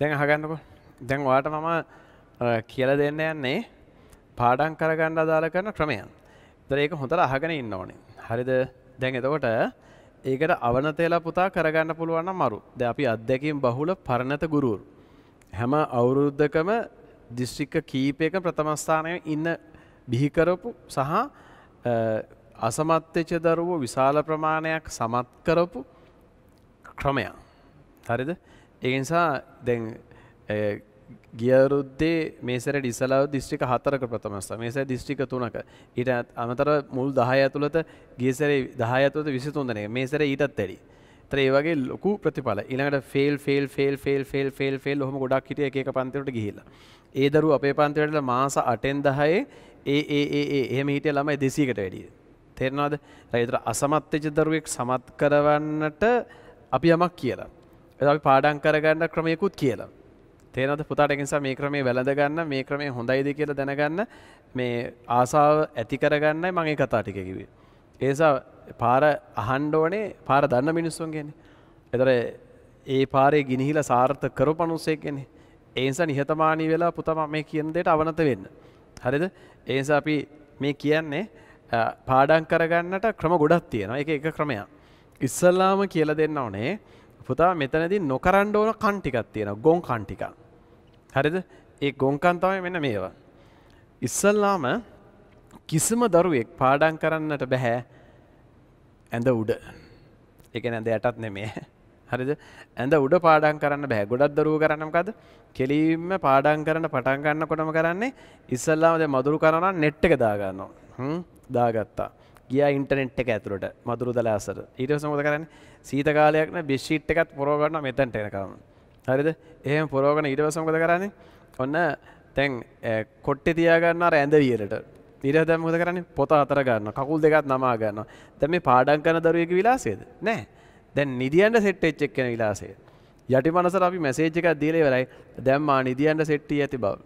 දැන් අහගන්නකො. දැන් ඔයාලට මම කියලා දෙන්න යන්නේ පාඩම් කරගන්න අදාළ කරන ක්‍රමයන්. ඒතර ඒක හොඳට අහගෙන ඉන්න ඕනේ. හරිද? දැන් එතකොට ඒකට අවනත වෙලා පුතා කරගන්න පුළුවන් නම් අරු. දැන් අපි අධ්‍යක්ෂින් බහුල පරණත ගුරුවරු. හැම අවුරුද්දකම දිස්ත්‍රික්ක කීපයක ප්‍රථම ස්ථානයේ ඉන්න බිහි කරපු සහ අසමත් වෙච්ච දරුවෝ විශාල ප්‍රමාණයක් සමත් කරපු ක්‍රමයක්. හරිද? ඒ නිසා දැන් ගියරුද්දේ මේසරේ ඉස්සලාව දිස්ත්‍රික්ක 4ක ප්‍රථම ස්ථාන මේසරේ දිස්ත්‍රික්ක 3ක ඊට අමතර මුල් 10 ඇතුළත ගියසරේ 10 ඇතුළත 23 දෙනෙක් මේසරේ ඊටත් වැඩි. ඒතර ඒ වගේ ලොකු ප්‍රතිඵල. ඊළඟට ෆේල් ඔහොම ගොඩක් හිටිය එක එක පන්තිවලට ගිහිල්ලා. ඒ දරුවෝ අපේ පන්තිවලට මාස 8න් 10 එහෙම හිටිය ළමයි 200කට වැඩි. තේරෙනවද? ඒතර අසමත් වෙච්ච දරුවෙක් සමත් කරවන්නට අපි යමක් කියලා. ඒත් අපි පාඩම් කරගන්න ක්‍රමයකුත් කියලා. තේරෙනවද පුතාට? ඒ නිසා මේ ක්‍රමයේ වැළඳ ගන්න, මේ ක්‍රමයේ හොඳයිද කියලා දැනගන්න, මේ ආසාව ඇති කරගන්නයි මම මේ කතා ටික කිව්වේ. ඒ නිසා පාර අහන්න ඕනේ, පාර දන්න මිනිස්සුන්ගෙන්නේ. ඒතර ඒ පාරේ ගිනිහිලා සාර්ථක කරපණුසෙක්ගෙන්නේ. ඒ නිසා නිහතමානී වෙලා පුතා මම මේ කියන දෙයට අවනත වෙන්න. හරිද? ඒ නිසා අපි මේ කියන්නේ පාඩම් කරගන්නට ක්‍රම ගොඩක් තියෙනවා. ඒක එක ක්‍රමයක්. ඉස්සල්ලාම කියලා දෙන්න ඕනේ පුතා මෙතනදී නොකරන්න ඕන කන් ටිකක් තියෙනවා, ගොන් කන් ටිකක්. හරිද? ඒ ගොන් කන් තමයි මෙන්න මේවා. ඉස්සල්ලාම කිසිම දරුවෙක් පාඩම් කරන්නට බෑ ඇඳ උඩ. ඒ කියන්නේ ඇඳ යටත් නෙමෙයි. හරිද? ඇඳ උඩ පාඩම් කරන්න බෑ. ගොඩක් දරුවෝ කරන්නේ මොකද්ද? කෙලින්ම පාඩම් කරන්න පටන් ගන්නකොටම කරන්නේ ඉස්සල්ලාම දැන් මදුරු කරනවා net එක දා ගන්නවා. දාගත්තා. ගියා ඉන්ටර්නෙට් එක ඇතුළට මදුරු දලාසට. ඊට පස්සේ මොකද කරන්නේ? සීත කාලයක් නේ බෙඩ් ෂීට් එකත් පොරව ගන්නවා මෙතනට එනකම්. හරිද? එහෙම පොරවගෙන ඊට පස්සේ මොකද කරන්නේ? ඔන්න දැන් කොට්ටේ තියා ගන්න අර ඇඳ වියලට. ඊට දැන් මොකද කරන්නේ? පොත අතර ගන්නවා. කකුල් දෙකත් නමා ගන්නවා. දැන් මේ පාඩම් කරන දරුවෙකුගේ විලාසයද? නෑ. දැන් නිදියන්න සෙට් වෙච්ච එක්කෙනා විලාසය. යටිමනසට අපි මැසේජ් එකක් දීලා ඉවරයි. දැන් මා නිදියන්න සෙට් වී ඇති බව.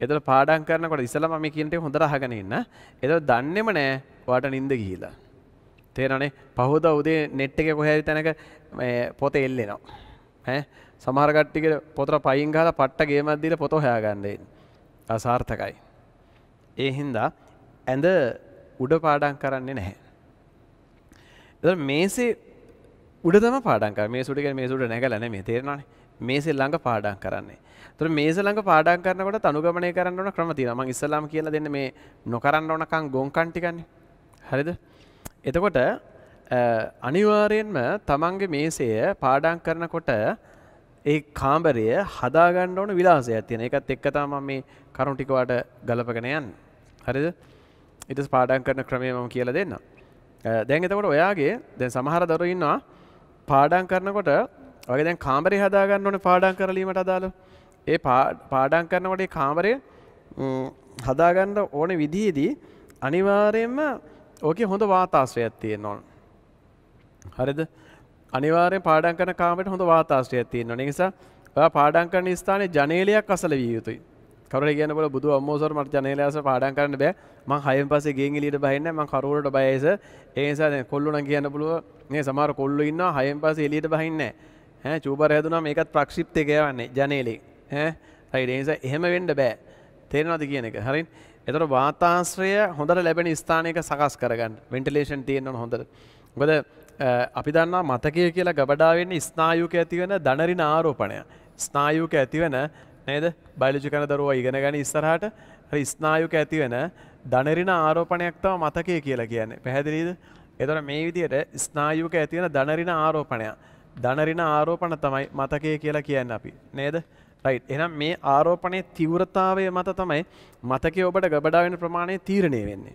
එතකොට පාඩම් කරනකොට ඉස්සෙල්ලාම මේ කියන ටික හොඳට අහගෙන ඉන්න. එතකොට දන්නේම නෑ ඔයාට නිින්ද ගිහිලා. තේරෙනවනේ? පහෝදා උදේ net එකේ කොහේ හරි තැනක මේ පොත එල්ලෙනවා. ඈ සමහර කට්ටියගේ පොතට පයින් ගහලා පට්ට ගේමක් දීලා පොත හොයාගන්න එන්නේ. අසාර්ථකයි. ඒ හින්දා ඇඳ උඩ පාඩම් කරන්නේ නැහැ. එතකොට මේසේ උඩ තමයි පාඩම් කරන්නේ. මේස උඩ කියන්නේ මේස උඩ නැගලා නෙමෙයි. තේරෙනවනේ? මේසේ ළඟ පාඩම් කරන්නේ. තොර මේස ළඟ පාඩම් කරනකොට අනුගමනය කරන්න ඕන ක්‍රම තියෙනවා. මම ඉස්සලාම කියලා දෙන්නේ මේ නොකරන්න ඕන කන් ගොන්කන් ටිකන්නේ. හරිද? එතකොට අනිවාර්යයෙන්ම තමන්ගේ මේසය පාඩම් කරනකොට ඒ කාමරය හදා ගන්න ඕන විලාසයක් තියෙන. ඒකත් එක්ක තමයි මම මේ කරුණු ටික වට ගලපගෙන යන්නේ. හරිද? ඊට පස්සේ පාඩම් කරන ක්‍රමය මම කියලා දෙන්නම්. දැන් එතකොට ඔයාගේ දැන් සමහර දරුවෝ ඉන්නවා පාඩම් කරනකොට ඔයගේ දැන් කාමරේ හදා ගන්න ඕනේ පාඩම් කරලීමට අදාළව. ඒ පාඩම් කරනකොට ඒ කාමරේ හදා ගන්න ඕනේ විදිහේදී අනිවාර්යයෙන්ම ඕකේ හොඳ වාතාශ්‍රයක් තියෙන්න ඕන. හරිද? අනිවාර්යයෙන් පාඩම් කරන කාමරේට හොඳ වාතාශ්‍රයක් තියෙන්න ඕන. ඒ නිසා ඔයා පාඩම් කරන ස්ථානයේ ජනේලයක් අසල විය යුතුයි. කවුරුහරි කියන්න බල බුදු අම්මෝ සර් මට ජනේලය අසල පාඩම් කරන්න බෑ. මං 6න් පස්සේ ගෙන් එළියට බහින්නේ නැහැ. මං කරුවලට බයයි සර්. ඒ නිසා දැන් කොල්ලෝ නම් කියන්න බලුවා මේ සමහර කොල්ලෝ ඉන්නවා 6න් පස්සේ එළියට බහින්නේ නැහැ. ඈ චූබර් හැදුනම ඒකත් ප්‍රක්ෂිප්තේ ගෑවන්නේ ජනේලෙ. ඈ හරි. ඒ නිසා එහෙම වෙන්න බෑ. තේරෙනවද කියන එක? හරිද? ඒතර වාතාශ්‍රය හොඳට ලැබෙන ස්ථානයක සකස් කරගන්න. වෙන්ටිලේෂන් තියෙන්න ඕන හොඳට. මොකද අපි දන්නවා මතකය කියලා ගබඩා වෙන්නේ ස්නායුක ඇතිවන ධනරින ආරෝපණය. ස්නායුක ඇතිවන නේද? බයොලොජි කරන දරුවා ඉගෙන ගන්න ඉස්සරහට හරි ස්නායුක ඇතිවන ධනරින ආරෝපණයක් තමයි මතකය කියලා කියන්නේ. පැහැදිලිද? ඒතර මේ විදිහට ස්නායුක ඇතිවන ධනරින ආරෝපණය ධනරින ආරෝපණ තමයි මතකය කියලා කියන්නේ අපි. නේද? රයිට්. එහෙනම් මේ ආරෝපණයේ තීව්‍රතාවය මත තමයි මතකයේ ඔබට ගබඩා වෙන ප්‍රමාණය තීරණය වෙන්නේ.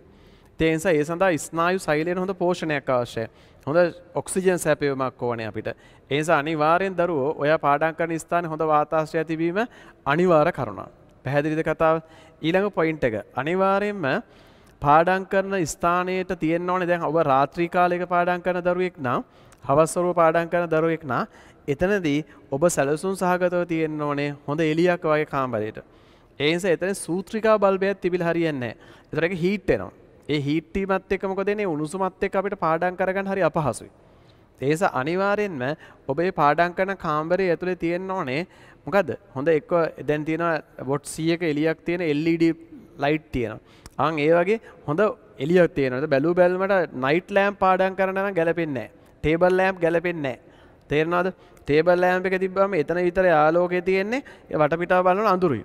ඒ නිසා ඒ සඳහා ස්නායු ශෛලයෙන් හොඳ පෝෂණයක් අවශ්‍යයි. හොඳ ඔක්සිජන් සැපයීමක් ඕනේ අපිට. ඒ නිසා අනිවාර්යෙන් දරුවෝ ඔයා පාඩම් කරන ස්ථානයේ හොඳ වාතාශ්‍රය තිබීම අනිවාර්ය කරුණක්. පැහැදිලිද කතාව? ඊළඟ පොයින්ට් එක. අනිවාර්යෙන්ම පාඩම් කරන ස්ථානයට තියෙන්න ඕනේ දැන් ඔබ රාත්‍රී කාලයක පාඩම් කරන දරුවෙක් නම් හවස්වරුව පාඩම් කරන දරුවෙක් නා එතනදී ඔබ සැලසුම් සහගතව තියෙන්න ඕනේ හොඳ එළියක් වගේ කාමරයකට. ඒ නිසා එතන සූත්‍රිකා බල්බයක් තිබිලා හරියන්නේ නැහැ. ඒතර ඒක හීට් වෙනවා. ඒ හීට් වීමත් එක්ක මොකද වෙන්නේ? උණුසුමත් එක්ක අපිට පාඩම් කරගන්න හරි අපහසුයි. ඒ නිසා අනිවාර්යෙන්ම ඔබේ පාඩම් කරන කාමරයේ ඇතුලේ තියෙන්න ඕනේ මොකද්ද හොඳ එක්ක දැන් තියෙනවා වොට් 100ක එළියක් තියෙන LED ලයිට් තියෙනවා ආන් ඒ වගේ හොඳ එළියක් තියෙනවා බැලු බැලමට නයිට් ලෑම්ප් පාඩම් කරන්න නම් ගැලපෙන්නේ නැහැ ටේබල් ලෑම්ප් ගැලපෙන්නේ නැහැ තේරෙනවද ටේබල් ලෑම්ප් එක තිබ්බම එතන විතරේ ආලෝකය තියෙන්නේ ඒ වටපිටාව බලනකොට අඳුරුයි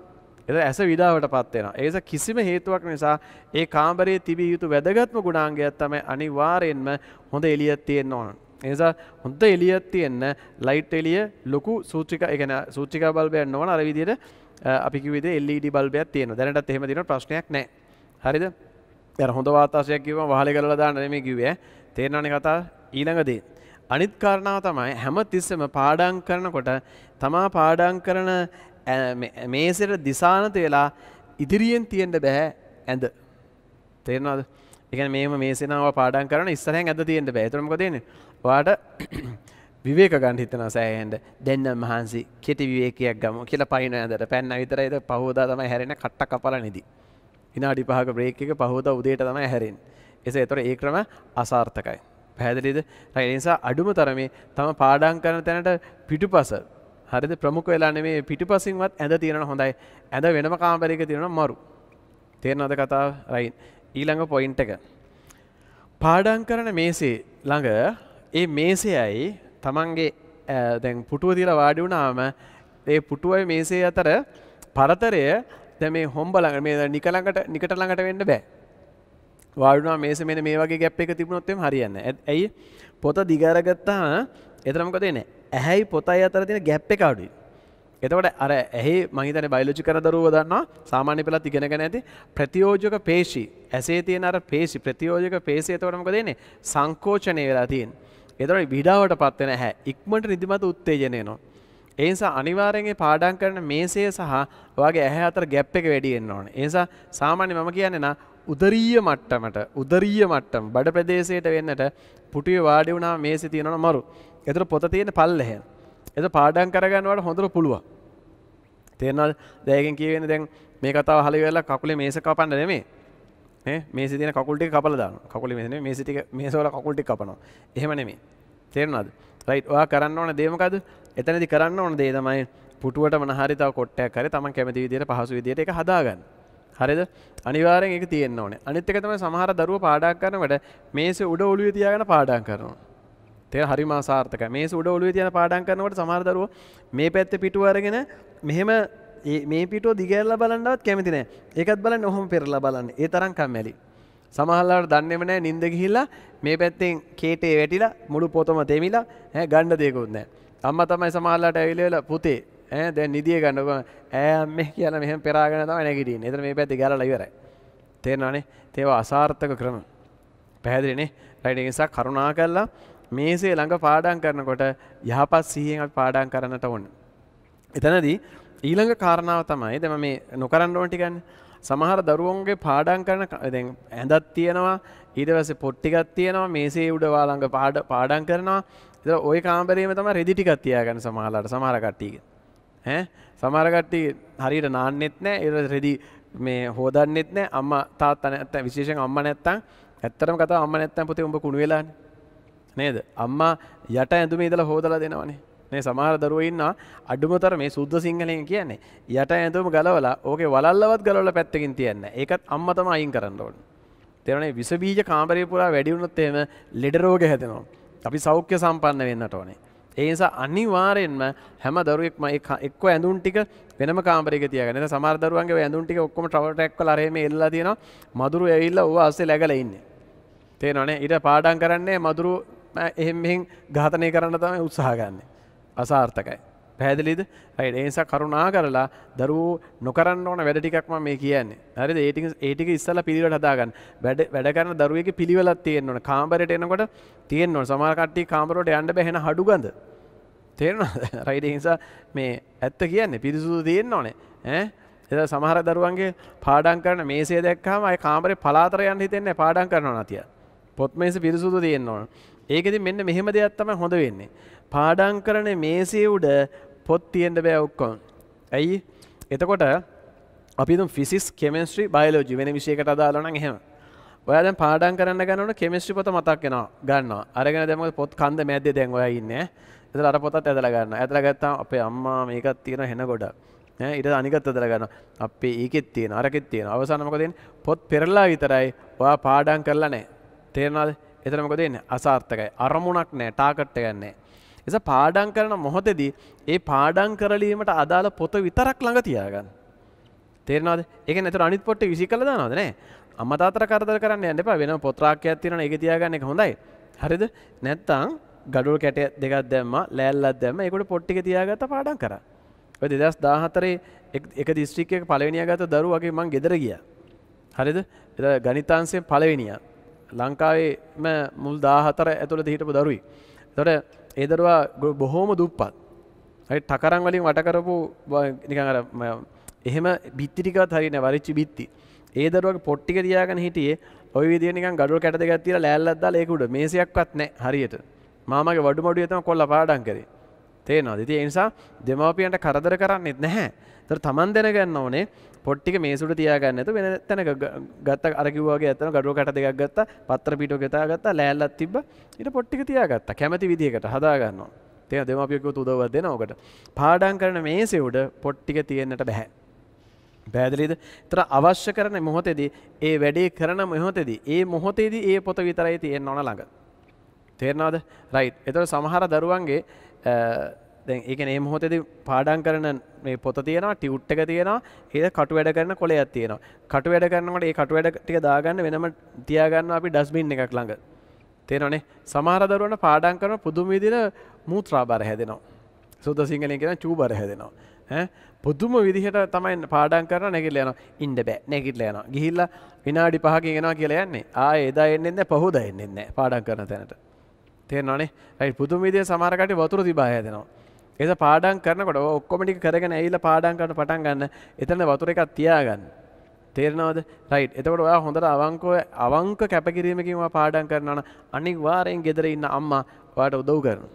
එතන ඇස විඩාවටපත් වෙනවා ඒ නිසා කිසිම හේතුවක් නිසා ඒ කාමරයේ තිබිය යුතු වැදගත්ම ගුණාංගයක් තමයි අනිවාර්යෙන්ම හොඳ එළියක් තියෙන්න ඕන ऐसा होंदे एलिया तीन ना लाइट एलिया लोकु सूचिका बल्ब है नॉन आरवी दिए ना अभी क्यों इधर एलईडी बल्ब है तीन ना देने टा तेह में दिनों प्रश्न एक नहीं हरी तो यार होंदो बात आशय क्यों वहाँ लेकर लगा दाने में क्यों है तेर ना निकाता इलान का दे अनित कारण आता माय हमत इससे में पहाड़ांग करना कोटा तमा पहाड़ांग करना में से दिशान तेला इधरियन तीन डे बह एंड तेर ना इकन में मेसे ना वो पहाड़ांग करना इस तरह एंड तीन डे बह तो हमको देने वाट विवेक गांधी इतना सही हैं देन्ना महानसी कितने विवेक या गम किला पाई नहीं आता पैन नहीं इतना इधर पहुँचा तो मैं हैरेन खट्टा कपाला नहीं दी इनाड़ी पहाड़ ब्रेक के पहुँचा उदय तो मैं हैरेन ऐसे तो एक रमा आसार तक है पहले इधर राइट इंसान अड़ूम तरमे तमाम पहाड़ांग करने तेरना पीटू पासर हर इधर प्रमुख ऐलाने में पीटू पासिंग मत ऐंदा तीरना होता है ऐंदा वेनमा काम करेगा तीरना मारू तेरना तो कहता राइट इलांग पॉइंट का पहाड़ांग करने में से लांग ये मेसे आई तमंगे दें पुटुवे दिला वाड़ू ना हम ये पुटुवे मेसे यातर भारत रे ते में होम बलांग में निकटलांगट में इंडे वाड़ू ना मेसे में मेवा के गैप पे कती पुनोत्ते हम हरियाण ने ऐ पोता दिगारा गत्ता इधर हमको देने ऐ पोता यातर देने गैप पे काउडी इधर वाले अरे ऐ माँगी ताने बायोलॉजी करना दरोगा था ना सामान्य पहला तीखने करने थे प्रतियोजों का पेशी ऐसे थी ना अरे पेशी प्रतियोजों का पेशी इधर वाले हमको देने सांकोचने वाला थी इधर विडावट पाते हैं इक्मट निधिमत उत्तेजन ऐसा अनिवार्य पाठांग करने में से सह वागे ऐह अतर गैप के वेडी ऐसा सामान्य मम क्या ना उदरीय मट्टम बड़ प्रदेश पुटी वाड़ू ना मेसी तीन मर इधर पोतती पल है इधर पाठांग करगा होंदर पुलवा तेना देखें मे कथा हल काकुले मेस का पाने में मेसी तीन काकुलटी कपल दान काकुली मेस मेसी टी मेस वाला काकुलटी कपन एहमे तेरना रईट वह करना देव का इतने करना पुटुवट मन हरी तक कोटे तम कैमती पहासु एक हदागन हरिद अनिवार्य तीन अनित्यकतम संहार धर्व पाठाकर मेस उड़ उलुति पाठाकर हरिमा सार्थक मेस उड़ उलुति पाठाकर संहार धर्व मे पेत पीटुवारगे मेहम මේ පිටෝ දිගහැරලා බලන්නවත් කැමති නැහැ. ඒකත් බලන්නේ ඔහොම පෙරලා බලන්නේ. ඒ තරම් කම්මැලි. සමහරවල් දන්නේම නැහැ නිින්ද ගිහිල්ලා මේ පැත්තෙන් කේටේ වැටිලා මුළු පොතම දෙමිලා ඈ ගන්න දෙයක්වත් නැහැ. අම්මා තමයි සමහරවල්ට ඇවිල්ලා පුතේ ඈ දැන් නිදිය ගන්නවා. ඈ අම්මේ කියලා මෙහෙම පෙරාගෙන තමයි නැගිටින්නේ. ඒතර මේ පැත්තේ ගාලා ඉවරයි. තේරෙනවනේ? ඒවා අසාර්ථක ක්‍රම. පැහැදිලිනේ? රයිට් ඒ නිසා කරුණාකරලා මේසේ ළඟ පාඩම් කරනකොට යහපත් සිහියෙන් අපි පාඩම් කරන්නට ඕන. එතනදී ඊළඟ කාරණාව තමයි දැන් මේ නොකරන්න ඕන ටික ගන්න. සමහර දරුවෝන්ගේ පාඩම් කරන දැන් ඇඳක් තියෙනවා ඊට පස්සේ පොත් ටිකක් තියෙනවා මේසේ උඩ වාළඟ පාඩම් කරනවා. ඒතර ওই කාමරේම තමයි රෙදි ටිකක් තියාගන්න සමහරලාට සමහර කට්ටියගේ. ඈ සමහර කට්ටිය හරියට නාන්නෙත් නැහැ. ඒ රෙදි මේ හොදන්නෙත් නැහැ. අම්මා තාත්තා නැත්නම් විශේෂයෙන් අම්මා නැත්නම් ඇත්තටම කතාව අම්මා නැත්නම් පුතේ උඹ කුණු වෙලානේ. නේද? අම්මා යට ඇඳුමේ ඉඳලා හොදලා දෙනවනේ. ने समार दरुव इन्ना अड्डुमतर में शुद्ध सिंगलें किया ने यट ऐंतम गलवला ओके वलल्लवत गलवला पेत्तगिंती अन्ने एकत अम्मतम आयिं करनडोन तेरणे विषबीज कामरे पुरा वेडी उन्नते में लिडरोगे हेतनो අපි සෞඛ්‍ය සම්පන්න වෙන්නට ඕනේ ඒ නිසා අනිවාර්යෙන්ම හැම දරුවෙක්ම එක්ක ඇඳුම් ටික වෙනම කාමරයක තියාගන්න. එතන සමාර දරුවන්ගේ ඇඳුම් ටික ඔක්කොම ට්‍රවල් ටැක් වල අරේ මේ එල්ලලා තියෙනවා. මදුරු ඇවිල්ලා ඕවා ඇස්සේ läගලා ඉන්නේ. තේරෙනවනේ? ඊට පාඩම් කරන්නේ මදුරු එහෙම් මෙහෙන් ඝාතනය කරන්න තමයි උත්සාහ ගන්නේ. අසාර්ථක है පැහැදිලිද? රයිට්. ඒ නිසා කරුණා කරලා දරුවෝ නොකරන්න ඕන වැඩ ටිකක් මම මේ කියන්නේ. හරිද? ඒ ටික ඉස්සලා පිළිවෙලට හදාගන්න. වැඩ කරන දරුවෙක්ගේ පිළිවෙලක් තියෙන්න ඕන. කාමරයට එනකොට තියෙන්න ඕන. සමහර කට්ටිය කාමරවලට යන්න බෑ එහෙන හඩු ගඳ. තේරෙනවද? රයිට්. ඒ නිසා මේ ඇත්ත කියන්නේ පිරිසුදු තියෙන්න ඕනේ. ඈ? ඒක සමහර දරුවන්ගේ පාඩම් කරන මේසය දැක්කම අය කාමරේ පලාතර යන්න හිතෙන්නේ නැහැ පාඩම් කරනවා නැතිය. පොත් මේසෙ පිරිසුදු තියෙන්න ඕන. ඒකෙදි මෙන්න මෙහෙම දෙයක් තමයි හොඳ වෙන්නේ. පාඩම් කරන මේසේ උඩ පොත් තියෙන්න බෑ ඔක්කොම. ඇයි? එතකොට අපි දුම් ෆිසික්ස්, කෙමිස්ට්‍රි, බයොලොජි වෙන විෂයකට අදාළව නම් එහෙම. ඔයාලා දැන් පාඩම් කරන්න ගන්නකොට කෙමිස්ට්‍රි පොත මතක් වෙනවා. ගන්නවා. අරගෙන දැන් මොකද පොත් කන්ද මැද්දේ දැන් ඔයා ඉන්නේ. එතන අර පොතත් ඇදලා ගන්නවා. ඇදලා ගත්තාම අපේ අම්මා මේකක් තියෙනවා හෙන ගොඩක්. ඈ ඊට අනිකත් ඇදලා ගන්නවා. අපේ ඒකෙත් තියෙනවා අරකෙත් තියෙනවා. අවසාන මොකද වෙන්නේ? පොත් පෙරලලා විතරයි ඔයා පාඩම් කරලා නැහැ. තේරෙනවද? එතන මොකද වෙන්නේ? අසාර්ථකයි. අරමුණක් නැහැ. ටාගට් එකක් නැහැ. එස පාඩම් කරන මොහොතේදී ඒ පාඩම් කරලීමට අදාළ පොත විතරක් ළඟ තියාගන්න. තේරෙනවද? ඒ කියන්නේ ඒතර අනිත් පොට්ටේ විසි කළා දානවද නෑ? අම්මා තාත්තට කරදර කරන්න යන්න එපා. වෙනම පොත් රාක්කයක් තියෙනවනේ ඒක තියාගන්න එක හොඳයි. හරිද? නැත්තම් gadul කැට දෙකක් දැම්මා, ලෑල්ලක් දැම්මා. ඒකට පොත් ටික තියාගත්තා පාඩම් කරා. ඔය 2014 එක දිස්ත්‍රික්කයක පළවෙනියා ගත්ත දරුවගේ මං ගෙදර ගියා. හරිද? ඒතර ගණිතාංශයෙන් පළවෙනියා. ලංකාවේම මුල් 14 ඇතුළත හිටපු දරුවෙක්. ඒතර ඒ දරුවා බොහොම දුප්පත්. හරි ටකරන් වලින් වට කරපු නිකන් අර එහෙම බිත්ති ටිකවත් හරියන්නේ නැහැ වරිච්චි බිත්ති. ඒ දරුවාගේ පොට් ටික තියාගෙන හිටියේ ওই විදිය නිකන් gadul කැට දෙකක් තියලා ලෑල්ලක් දාලා ඒක උඩ මේසයක්වත් නැහැ හරියට. මාමාගේ වඩු මඩුවේ තමයි කොල්ලා පාඩම් කරේ. තේනවද? ඉතින් ඒ නිසා දෙමාපියන්ට කරදර කරන්නේත් නැහැ. ඒතර Taman දැනගන්න ඕනේ පොට් ටික මේස උඩ තියාගන්න නැතුව වෙන තැනක ගත්ත අර කිව්වා වගේ ඇත්තන gadul කැට දෙකක් ගත්තා, පත්‍ර පිටුවක් ගත්තා, ලෑල්ලක් තිබ්බා. ඊට පොට් ටික තියාගත්තා. කැමැති විදිහකට හදා ගන්නවා. තේන දෙමාපියෝ කිව්වොත් උදව්වක් දෙනවා ඔකට. පාඩම් කරන මේසේ උඩ පොට් ටික තියෙන්නට බෑ. බෑදලිද? ඒතර අවශ්‍ය කරන මොහොතේදී, ඒ වැඩේ කරන මොහොතේදී, ඒ පොත විතරයි තියෙන්න ඕන ළඟ. තේරෙනවද? රයිට්. ඒතර සමහර දරුවන්ගේ දැන් ඒ කියන්නේ මේ මොහොතේදී පාඩම් කරන මේ පොත තියෙනවා, ටියුට් එක තියෙනවා, ඒක කටු වැඩ කරන කොලයක් තියෙනවා. කටු වැඩ කරනකොට ඒ කටු වැඩ ටික දාගන්න වෙනම තියා ගන්නවා අපි ඩස්බින් එකක් ළඟ. තේරෙනවනේ? සමහර දරුවන්ට පාඩම් කරන පුදුම විදිහට මූත්‍රා බර හැදෙනවා. සුද්ධ සිංහලෙන් කියන චූ බර හැදෙනවා. ඈ පුදුම විදිහට තමයි පාඩම් කරන නැගිටලා යනවා. ඉන්න බෑ. නැගිටලා යනවා. ගිහිල්ලා විනාඩි 5කින් එනවා කියලා යන්නේ. ආයේ එදා එන්නේ නැහැ, පහුදා එන්නේ නැහැ පාඩම් කරන තැනට. තේරෙනවනේ? රයිට්. පුදුම විදිහට සමහර කටි වතුර තිබා හැදෙනවා. ඒක පාඩම් කරනකොට ඔක්කොම ටික කරගෙන ඇවිල්ලා පාඩම් කරන්න පටන් ගන්න. එතන වතුර එකක් තියාගන්න. තේරෙනවද? රයිට්. එතකොට ඔයා හොඳට අවංක කැපකිරීමකින් ඔයා පාඩම් කරනවා නම් අනිවාර්යෙන් ගෙදර ඉන්න අම්මා ඔයාට උදව් කරනවා.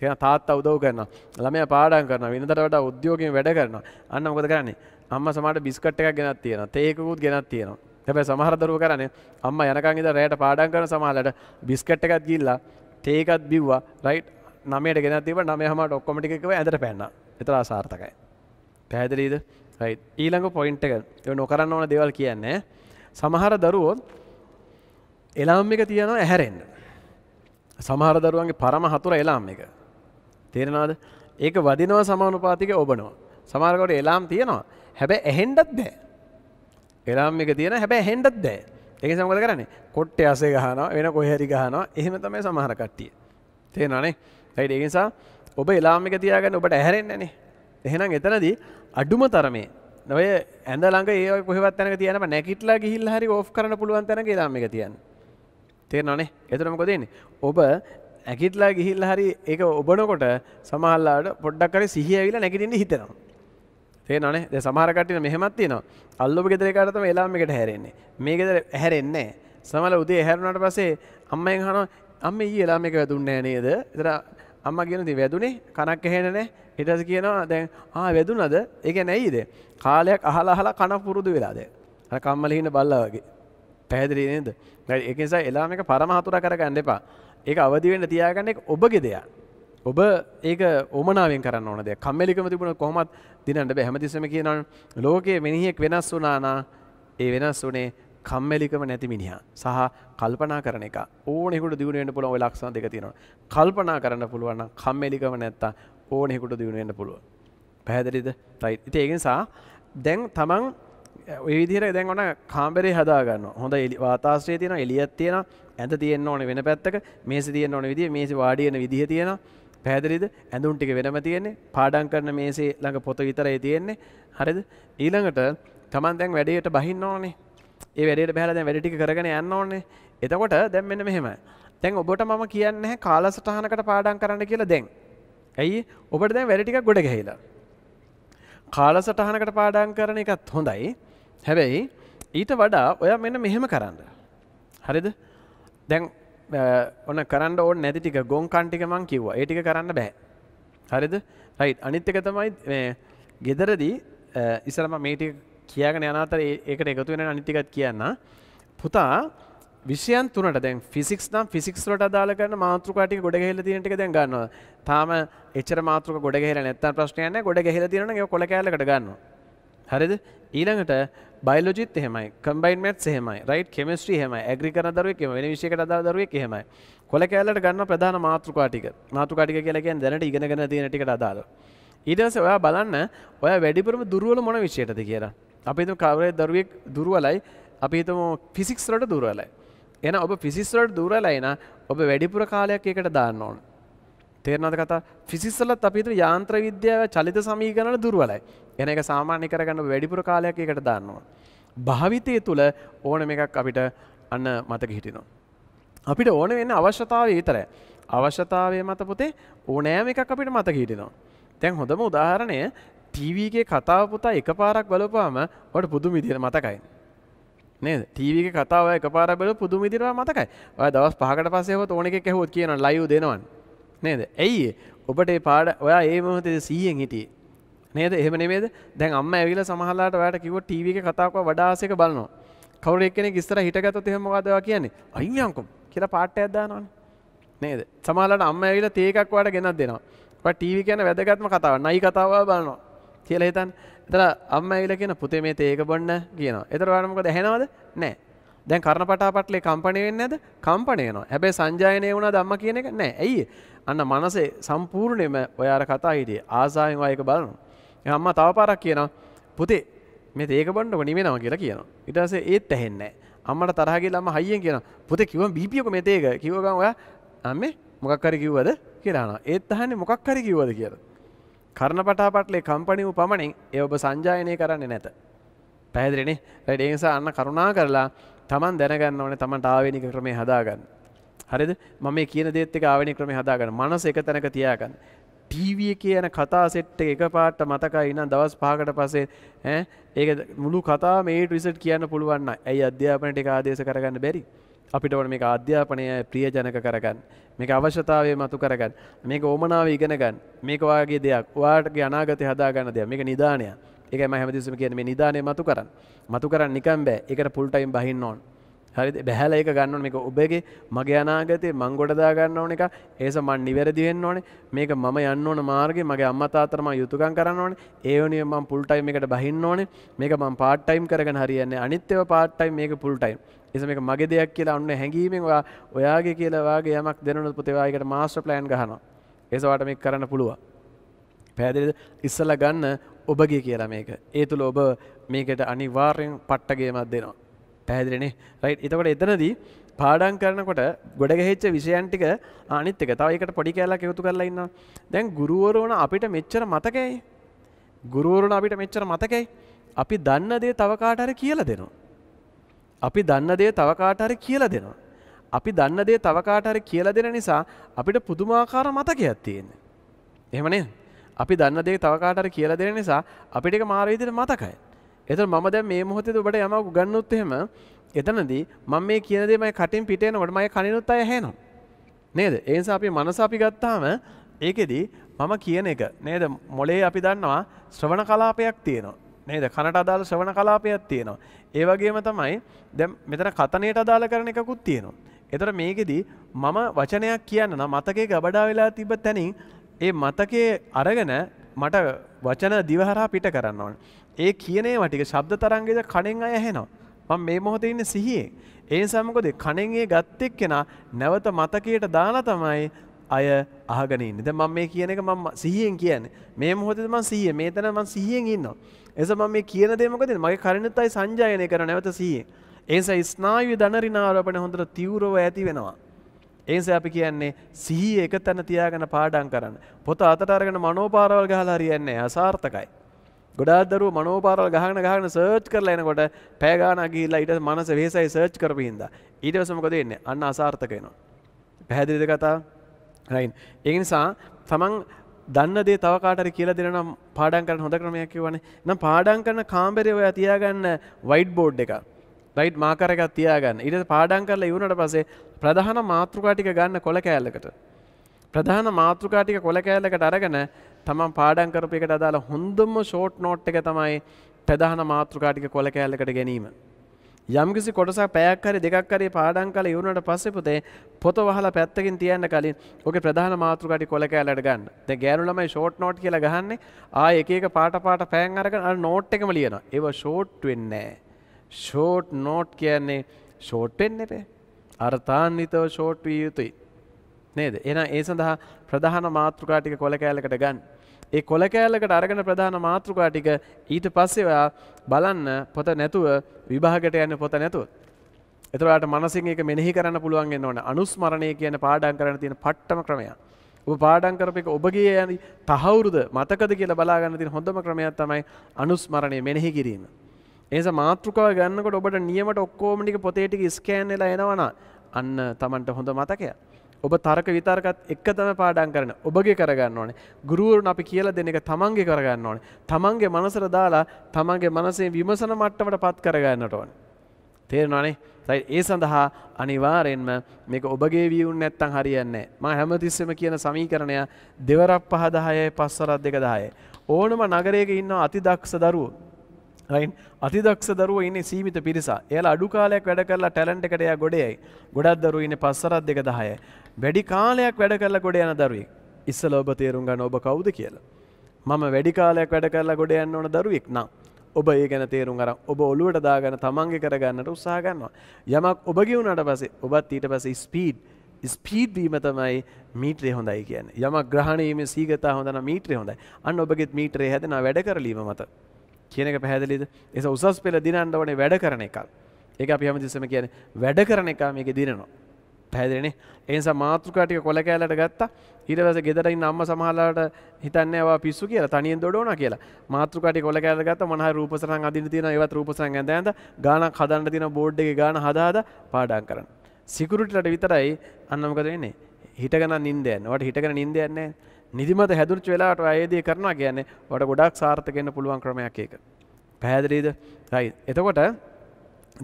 තේන තාත්තා උදව් කරනවා. ළමයා පාඩම් කරනවා. වෙනතට වඩා උද්‍යෝගයෙන් වැඩ කරනවා. අන්න මොකද කරන්නේ? අම්මා සමහරට බිස්කට් එකක් ගෙනත් තියෙනවා. තේ එකකුත් ගෙනත් තියෙනවා. හැබැයි සමහර දරුවෝ කරන්නේ අම්මා යනකම් ඉඳලා රැයට පාඩම් කරන සමහරලට බිස්කට් එකක් ගිල්ලා තේ එකක් බිව්වා. රයිට්. 9ට ගෙනත් තිබ්බා. 9:00ට ඔක්කොම ටික එකව ඇඳට පැන්නා. ඒතර අසාර්ථකයි. පැහැදිලිද? රයිට්. ඊළඟ පොයින්ට් එක. ඒක නොකරන්න ඕන දේවල් කියන්නේ සමහර දරුවෝ එළාම් එක තියනවා ඇහැරෙන්න. සමහර දරුවන්ගේ පරම හතුර එළාම් එක. තේරෙනවද? ඒක වදිනවා සමානුපාතික ඔබනවා. සමහර කොට එලාම් තියෙනවා. හැබැයි ඇහෙන්නත් බෑ. එලාම් එක තියෙනවා හැබැයි ඇහෙන්නත් බෑ. ඒක නිසා මොකද කරන්නේ? කොට්ටේ අසේ ගහනවා, වෙන කොහේ හරි ගහනවා. එහෙම තමයි සමහර කට්ටිය. තේරෙනවනේ? ඒත් ඒක නිසා ඔබ එලාම් එක තියාගන්න ඔබට ඇහැරෙන්නේ නැනේ. එහෙනම් එතනදී අඩුම තරමේ ඔය ඇඳ ළඟ ඒ කොහෙවත් තැනක තියන්න බෑ. නැගිටලා ගිහිල්ලා හරි ඕෆ් කරන්න පුළුවන් තැනක එලාම් එක තියන්න. තේරෙනවනේ? එතන මොකද වෙන්නේ? ඔබ ඇගිටලා ගිහිල්ලා හරි ඒක ඔබනකොට සමහරලාට පොඩ්ඩක් හරි සිහිය ඇවිල්ලා නැගිටින්න හිතෙනවා. තේරෙනවනේ? දැන් සමහර කට්ටිය මෙහෙමත් තියෙනවා. අල්ලොබ ගෙදර එකට තමයි එලාම් එකට හැරෙන්නේ. මේ ගෙදර හැරෙන්නේ නැහැ. සමහරලා උදේ හැරුණාට පස්සේ අම්මෙන් අහනවා අම්මේ ඊයේ එලාම් එක වැදුන්නේ නේද? ඒතර අම්මා කියනවා ඉතින් වැදුනේ කනක් ඇහෙන්නේ නැහැ. ඊට පස්සේ කියනවා දැන් වැදුනද? ඒ කියන්නේ ඇයිද? කාලයක් අහලා කන පුරුදු වෙලාද? අර කම්මල හින බල්ලා වගේ. පැහැදිලි නේද? ඒක නිසා එලාම් එක පරම හතුරා කරගන්න එපා. ඒක අවදි වෙන්න තියාගන්න එක ඔබගේ දෙයක්. ඔබ ඒක ඕමනාවෙන් කරන්න ඕන දෙයක්. කම්මැලිකම තිබුණොත් කොහොමවත් දිනන්න බෑ. හැමතිස්සෙම කියනවනේ ලෝකයේ මිනිහෙක් වෙනස් වුණා නම් ඒ වෙනස් වුණේ කම්මැලිකම නැති මිනිහා සහ කල්පනා කරන එක. ඕනෙකුට දිනු වෙන්න පුළුවන් ওই ලක්ෂණ දෙක තියෙනවා. කල්පනා කරන්න පුළුවන් නම් කම්මැලිකම නැත්තම් ඕනෙකුට දිනු වෙන්න පුළුවන්. පැහැදිලිද? රයිට්. ඉතින් ඒක නිසා දැන් තමන් ඔය විදිහට දැන් ඔන්න කාමරේ හදා ගන්නවා. හොඳ වාතාශ්‍රය තියෙනවා, එළියක් තියෙනවා, ඇඳ තියෙන්න ඕනේ වෙන පැත්තක, මේසෙ තියෙන්න ඕනේ විදිය, මේසෙ වාඩි වෙන විදිය තියෙනවා. පැහැදිලිද? ඇඳුම් ටික වෙනම තියෙන්නේ. පාඩම් කරන මේසෙ ළඟ පොත විතරයි තියෙන්නේ. හරිද? ඊළඟට Taman දැන් වැඩේට බහින්න ඕනේ. ඒ වැඩේට බහලා දැන් වැඩ ටික කරගෙන යන්න ඕනේ. එතකොට දැන් මෙන්න මෙහෙමයි. දැන් ඔබට මම කියන්නේ නැහැ කාලසටහනකට පාඩම් කරන්න කියලා දැන්. ඇයි? ඔබට දැන් වැඩ ටිකක් ගොඩ ගැහිලා. කාලසටහනකට පාඩම් කරන එකත් හොඳයි. හැබැයි ඊට වඩා ඔයා මෙන්න මෙහෙම කරන්න. හරිද? දැන් ඔන්න කරන්න ඕනේ නැති ටික ගොන්කන් ටික මං කිව්වා. ඒ ටික කරන්න බෑ. හරිද? රයිට්. අනිත් එක තමයි මේ ගෙදරදී ඉස්සරම මේ ටික කියාගෙන යන අතර ඒකට එකතු වෙන අනිත් ටිකත් කියන්න. පුතා විෂයන් තුනට දැන් ෆිසික්ස් නම් ෆිසික්ස් වලට අදාළ කරන මාතෘකා ටික ගොඩ ගැහිලා තියෙන ටික දැන් ගන්නවා. තාම එච්චර මාතෘකා ගොඩ ගැහිලා නැත්නම් ප්‍රශ්නයක් නැහැ. ගොඩ ගැහිලා තියෙනවා නම් ඒක කොළ කෑල්ලකට ගන්නවා. හරිද? ඊළඟට බයොලොජිත් එහෙමයි, කම්බයින්ඩ් මැත්ස් එහෙමයි, රයිට් කෙමිස්ට්‍රි එහෙමයි, ඇග්‍රි කරන දරුවෙක් එහෙමයි, වෙන විෂයකට අදාළ දරුවෙක් එහෙමයි. කොළ කෑල්ලකට ගන්න ප්‍රධාන මාතෘකා ටික. මාතෘකා ටික කියලා කියන්නේ දැනට ඉගෙනගෙන තියෙන ටිකට අදාළව. ඊට පස්සේ ඔයා බලන්න ඔයා වැඩිපුරම දුර්වල මොන විෂයටද කියලා. අපි හිතමු කවරේ දරුවෙක් දුර්වලයි, අපි හිතමු ෆිසික්ස් වලට දුර්වලයි. එන ඔබ ෆිසික්ස් වලට දුර්වලයි නම් ඔබ වැඩිපුර කාලයක් ඒකට දාන්න ඕන. තේරෙනවද කතා? ෆිසික්ස් වලත් අපි හිතමු යාන්ත්‍ර විද්‍යාව චලිත සමීකරණ දුර්වලයි. එන එක සාමාන්‍ය කරගන්න ඔබ වැඩිපුර කාලයක් ඒකට දාන්න ඕන. භාවිතය තුළ ඕනම එකක් අපිට අන්න මතක හිටිනවා. අපිට ඕන වෙන්නේ අවශ්‍යතාවය විතරයි. අවශ්‍යතාවය මත පුතේ ඕනෑම එකක් අපිට මතක හිටිනවා. දැන් හොඳම උදාහරණය ටීවී එකේ කතාව පුතා එකපාරක් බලපුවාම ඔයාට පුදුම විදිහට මතකයි. නේද? ටීවී එකේ කතාව ඔයා එකපාරක් බලලා පුදුම විදිහට මතකයි. ඔයා දවස් 5කට පස්සේ හොත් ඕන එකෙක් ඇහුවොත් කියනවා ලයිව් දෙනවනේ. නේද? ඇයි ඔබට ඒ පාඩ ඔයා ඒ මොහොතේ 100න් හිටියේ. නේද? එහෙම නෙමෙයිද? දැන් අම්මා ඇවිල්ලා සමහරලාට ඔයාට කිව්වොත් ටීවී එකේ කතාවක් වඩා ආසයක බලනවා. කවුරු එක්කෙනෙක් ඉස්සරහ හිටගත්තොත් එහෙම මොකද ඔයා කියන්නේ? අයියන්කෝ කියලා පාටයක් දානවනේ. නේද? සමහරලාට අම්මා ඇවිල්ලා තේ එකක් ඔයාට ගෙනත් දෙනවා. ඔයා ටීවී කියන වැදගත්ම කතාව නයි කතාව බලනවා. කියලා හිතන්න. එතන අම්මා ඇවිල්ලා කියන පුතේ මේ තේ එක බොන්න කියනවා. එතන ඔයාලා මොකද ඇහෙනවද? නැහැ. දැන් කර්ණපටාපට්ලේ කම්පණය වෙන්නේ නැද? කම්පණය වෙනවා. හැබැයි සංජායනය වුණාද අම්මා කියන එක? නැහැ. ඇයි? අන්න මනසේ සම්පූර්ණයෙන්ම ඔයා අර කතා හිටියේ. ආසාවෙන් ඔයා ඒක බලනවා. එහම අම්මා තව පාරක් කියනවා. පුතේ මේ තේ එක බොන්නකො නිවෙනවා කියලා කියනවා. ඊට පස්සේ ඒත් ඇහෙන්නේ නැහැ. අම්මට තරහ ගිහලා අම්මා හයියෙන් කියනවා. පුතේ කිව්වම බීපී ඔක මේ තේ එක. කිව්ව ගමන් ඔයා අම්මේ මොකක් හරි කිව්වද කියලා අහනවා. ඒත් අහන්නේ මොකක් හරි කිව්වද කියලා. කර්ණපටාපට්ලේ කම්පණි වූ පමණින් ඒ ඔබ සංජායනය කරන්නේ නැත. පැහැදිලිනේ? ඒ නිසා අන්න කරුණා කරලා Taman දැනගන්න ඕනේ Tamanට ආවේනික ක්‍රමයේ හදාගන්න. හරිද? මම මේ කියන දේත් එක ආවේනික ක්‍රමයේ හදාගන්න. මනස එක තැනක තියාගන්න. ටීවී එකේ යන කතා සෙට් එක එකපාරට මතකයි නම් දවස් 5කට පස්සේ ඈ ඒක මුළු කතාවම ඒ රිසර්ට් කියන්න පුළුවන් නම් ඇයි අධ්‍යාපනයේ ටික ආදේශ කරගන්න බැරි? අපිට ඕනේ මේක අධ්‍යාපනය ප්‍රියජනක කරගන්න. මේක අවශ්‍යතාවය මතු කරගන්න. මේක ඕමනාව ඉගෙන ගන්න. මේක වාගේ දෙයක්. ඔයාගේ අනාගතය හදා ගන්න දෙයක්. මේක නිදාණය. ඒකයි මම හැමදෙස්සම කියන්නේ මේ නිදාණය මතු කරන්න. මතු කරන්න නිකන් බෑ. ඒකට ෆුල් ටයිම් බහින්න ඕන. හරිද? බහැලා ඒක ගන්න ඕනේ. මේක ඔබගේ මගේ අනාගතේ මං ගොඩ දා ගන්න ඕන එක. ඒස මං නිවැරදි වෙන්න ඕනේ. මේක මම යන්න ඕන මාර්ගේ මගේ අම්මා තාත්තට මම යුතුයකම් කරන්න ඕනේ. ඒ වෙනුවෙන් මං ෆුල් ටයිම් එකට බහින්න ඕනේ. මේක මං පාර්ට් ටයිම් කරගෙන හරියන්නේ. අනිත් ඒවා පාර්ට් ටයිම් මේක ෆුල් ටයිම්. එස මේක මගේ දෙයක් කියලා ඔන්න හැංගීමෙන් ඔයා ඔයාගේ කියලා වාගේ යමක් දෙනවොත් පුතේ ඔයා ඒකට මාස්ටර් ප්ලෑන් ගහනවා. ඒස ඔයාට මේක කරන්න පුළුවන්. පැහැදිලිද? ඉස්සලා ගන්න ඔබගේ කියලා මේක. ඒ තුල ඔබ මේකට අනිවාර්යෙන් පට්ටගේමක් දෙනවා. පැහැදිලිනේ? රයිට්. එතකොට එතනදී පාඩම් කරනකොට ගොඩ ගැහිච්ච විෂයන් ටික අනිත් එක තව ඒකට පොඩි කැලක් එකතු කරලා ඉන්නවා. දැන් ගුරුවරුන් අපිට මෙච්චර මතකයි. ගුරුවරුන් අපිට මෙච්චර මතකයි. අපි දන්න දේ තව කාට හරි කියලා දෙනවා. අපි දන්න දේ තව කාට හරි කියලා දෙනවා. අපි දන්න දේ තව කාට හරි කියලා දෙන නිසා අපිට පුදුමාකාර මතකයක් තියෙනවා. එහෙම නේද? අපි දන්න දේ තව කාට හරි කියලා දෙන නිසා අපිට ඒක මාර විදිහට මතකයි. ඒතර මම දැන් මේ මොහොතේදී ඔබට යමක් උගන්වන්නොත් එහෙම එතනදී මම මේ කියන දේ මගේ කටින් පිට එනකොට මගේ කනිනුත් අය ඇහෙනවා. නේද? ඒ නිසා අපි මනස අපි ගත්තාම ඒකෙදී මම කියන එක නේද මොලේ අපි දන්නවා ශ්‍රවණ කලාපයක් තියෙනවා. නේද? කනට අදාළ ශ්‍රවණ කලාපයක් තියෙනවා. ඒ වගේම තමයි දැන් මෙතන කතනයට අදාළ කරන එකකුත් තියෙනවා. ඒතර මේකෙදි මම වචනයක් කියන්න නම් මතකයේ ගබඩා වෙලා තිබ්බ තැනින් ඒ මතකයේ අරගෙන මට වචන දිවහරා පිට කරන්න ඕනේ. ඒ කියනේ වටික ශබ්ද තරංගයද කණෙන් අය ඇහෙනවා. මම මේ මොහොතේ ඉන්නේ සිහියේ. ඒ නිසා මොකද කණෙන් ඒ ගත් එක්කෙනා නැවත මතකයට දාලා තමයි අය අහගෙන ඉන්නේ. දැන් මම මේ කියන එක මම සිහියෙන් කියන්නේ. මේ මොහොතේ මම සිහියේ. මේතන මම සිහියෙන් ඉන්නවා. එනිසා මම මේ කියන දේ මොකද? මගේ කර්ණිතයි සංජායනය කරන නැවත සිහියෙන්. ඒ නිසා ස්නායු දනරිනාරපණ හොඳට තීව්‍රව ඇති වෙනවා. ඒ නිසා අපි කියන්නේ සිහිය එක තැන තියාගෙන පාඩම් කරන්න. පොත අතට අරගෙන මනෝපාරවල් ගහලා හරියන්නේ නැහැ. අසාර්ථකයි. ගොඩාක් දරුවෝ මනෝපාරවල් ගහගෙන සර්ච් කරලා එනකොට පැය ගානක් ගිහිල්ලා ඊට මනස වෙහෙසයි සර්ච් කරපින්දා. ඊට පස්සේ මොකද වෙන්නේ? අන්න අසාර්ථක වෙනවා. පැහැදිලිද කතාව? රයිට්. ඒ නිසා තමන් දන්න දේ තව කාට හරි කියලා දෙන නම් පාඩම් කරන්න හොඳ ක්‍රමයක් කියවනේ. නම් පාඩම් කරන කාමරේ ඔයා තියාගන්න වයිට් බෝඩ් එක. රයිට් මාකර් එකක් තියාගන්න. ඊට පස්සේ පාඩම් කරලා ඉවරනට පස්සේ ප්‍රධාන මාතෘකා ටික ගන්න කොළ කෑල්ලකට. ප්‍රධාන මාතෘකා ටික කොළ කෑල්ලකට අරගෙන තමන් පාඩම් කරපු එකට අදාළ හොඳම ෂෝට් නෝට් එක තමයි ප්‍රධාන මාතෘකා ටික කොළ කෑල්ලකට ගැනීම. යම්කිසි කොටසක් පැයක් හරි දෙකක් හරි පාඩම් කාලේ ඉවරනට පස්සේ පුතේ පොත වහලා පැත්තකින් තියන්න කලින් ඔකේ ප්‍රධාන මාතෘකා ටික කොල කැලලට ගන්න. දැන් ගෑනු ළමයි ෂෝට් නෝට් කියලා ගහන්නේ. ආයේ එක එක පාට පෑන් අරගෙන අර නෝට් එකම ලියනවා. ඒව ෂෝට් වෙන්නේ නැහැ. ෂෝට් නෝට් කියන්නේ ෂෝට් වෙන්නේ නැහැ. අර්ථාන්විතව ෂෝට් විය යුතුයි. නේද? එහෙනම් ඒ සඳහා ප්‍රධාන මාතෘකා ටික කොල කැලලකට ගන්න. ඒ කොල කැලලකට අරගෙන ප්‍රධාන මාතෘකා ටික ඊට පස්සේ ඔයා බලන්න පොත නැතුව විභාගයට යන්න පොත නැතුව. ඒතර ඔයාට මනසින් ඒක මෙනෙහි කරන්න පුළුවන් වෙන්න ඕනේ. අනුස්මරණය කියන පාඩම් කරන්න තියෙන පට්ටම ක්‍රමය. ඔබ පාඩම් කරපේක ඔබගේ යනි තහවුරුද මතකද කියලා බලා ගන්න තියෙන හොඳම ක්‍රමයක් තමයි අනුස්මරණය මෙනෙහි කිරීම. එනිසා මාතෘකාව ගන්නකොට ඔබට නියමට ඔක්කොම ටික පොතේ ටික ස්කෑන් වෙලා එනවනම් අන්න Tamanට හොඳ මතකයක්. ඔබ තර්ක විතර්කත් එක්ක තමයි පාඩම් කරන්නේ. ඔබගේ කරගන්න ඕනේ. ගුරුවරුන් අපි කියලා දෙන එක තමන්ගේ කරගන්න ඕනේ. තමන්ගේ මනසට දාලා තමන්ගේ මනසේ විමසන මට්ටමටපත් කරගන්නට ඕනේ. තේරෙනවනේ? ඒ සඳහා අනිවාර්යෙන්ම මේක ඔබගේ view නැත්තම් හරියන්නේ නැහැ. මම හැමතිස්සෙම කියන සමීකරණය දෙවරක් 5 10යි 5 වරක් 2 10යි. ඕනම නගරයක ඉන්න අතිදක්ෂ දරුවෝ රයිට් අතිදක්ෂ දරුවෝ ඉන්නේ සීමිත පිරිසක්. එයාලා අඩු කාලයක් වැඩ කරලා ටැලන්ට් එකට එයා ගොඩේයි. ගොඩක් දරුවෝ ඉන්නේ 5 වරක් 2 10යි. වැඩි කාලයක් වැඩ කරලා ගොඩ යන දරුවෙක්. ඉස්සෙල්ලා ඔබ තේරුම් ගන්න ඔබ කවුද කියලා. මම වැඩි කාලයක් වැඩ කරලා ගොඩ යන්න ඕන දරුවෙක් නම් ඔබ ඒ ගැන තේරුම් අරන් ඔබ ඔළුවට දාගෙන තමන්ගේ කරගන්නට උත්සාහ ගන්නවා. යමක් ඔබ ගියුණාට පස්සේ ඔබත් ඊට පස්සේ ස්පීඩ් වීම තමයි මීටරේ හොඳයි කියන්නේ. යමක් ග්‍රහණය වීමේ සීගතා හොඳ නම් මීටරේ හොඳයි. අන්න ඔබගෙත් මීටරේ හැදෙනවා වැඩ කරලීම මත. කියන එක පැහැදිලිද? ඒස උසස් පෙළ දිනන්න ඕනේ වැඩ කරන එකක්. ඒක අපි හැමතිස්සෙම කියන්නේ වැඩ කරන එක මේකේ දිනනවා. පැහැදිලිනේ? ඒ නිසා මාතෘකා ටික කොල කැලලට ගත්තා. ඊට පස්සේ ගෙදර ඉන්න අම්මා සමහරලාට හිතන්නේ ඔයා පිස්සු කියලා තනියෙන් දොඩවනවා කියලා. මාතෘකා ටික කොල කැලලට ගත්තා මොනහරි රූපසරණ අඳින්න තියෙනවා ඒවත් රූපසරණ ඇඳ ඇඳ ගානක් හදන්න තියෙනවා බෝඩ් එකේ ගාන හදා හදා පාඩම් කරන්න. සිකියුරිටිලට විතරයි අන්න මොකද වෙන්නේ? හිටගෙන නිින්ද යන්නේ. ඔයාට හිටගෙන නිින්ද යන්නේ නැහැ. නිදිමත හැදුණු වෙලාවට ආයේදී කරනවා කියන්නේ ඔයාට ගොඩාක් සාර්ථක වෙන්න පුළුවන් ක්‍රමයක් ඒක. පැහැදිලිද? right. එතකොට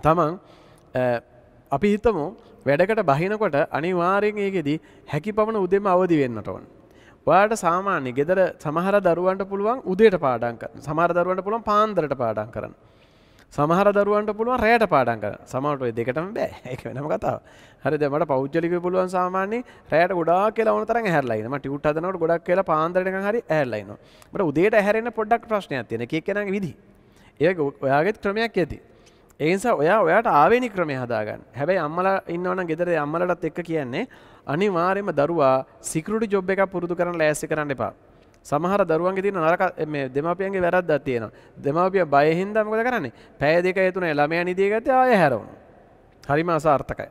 තමන් අපි හිතමු වැඩකට බහිනකොට අනිවාර්යෙන් ඒකෙදි හැකි පමණ උදේම අවදි වෙන්නට ඕන. ඔයාට සාමාන්‍ය ගෙදර සමහර දරුවන්ට පුළුවන් උදේට පාඩම් කරන්න. සමහර දරුවන්ට පුළුවන් පාන්දරට පාඩම් කරන්න. සමහර දරුවන්ට පුළුවන් රැයට පාඩම් කරන්න. සමහරට ඔය දෙකටම බෑ. ඒක වෙනම කතාවක්. හරිද? මට පෞද්ගලිකව පුළුවන් සාමාන්‍යයෙන් රැයට ගොඩාක් කියලා ඕන තරම් ඇහැරලා ඉන්න. මම ටියුට් හදනකොට ගොඩක් කියලා පාන්දරට නිකන් හරි ඇහැරලා ඉන්නවා. මට උදේට ඇහැරෙන්න පොඩ්ඩක් ප්‍රශ්නයක් තියෙන. එක එක්කෙනාගේ විදි. ඒක ඔයාගේත් ක්‍රමයක් ඇති. ඒ නිසා ඔයා ඔයාට ආවේනික ක්‍රමය හදාගන්න. හැබැයි අම්මලා ඉන්නවනම් ගෙදර අම්මලටත් එක්ක කියන්නේ අනිවාර්යයෙන්ම දරුවා සිකියුරිටි ජොබ් එකක් පුරුදු කරන්න ලෑස්ති කරන්න එපා. සමහර දරුවන්ගේ තියෙන නරක මේ දෙමාපියන්ගේ වැරද්දක් තියෙනවා. දෙමාපියන් බයෙන් හින්දා මොකද කරන්නේ? පැය 2 3 ළමයා නිදිය ගත්තේ ආයෙ හැරවනවා. හරිම අසාර්ථකයි.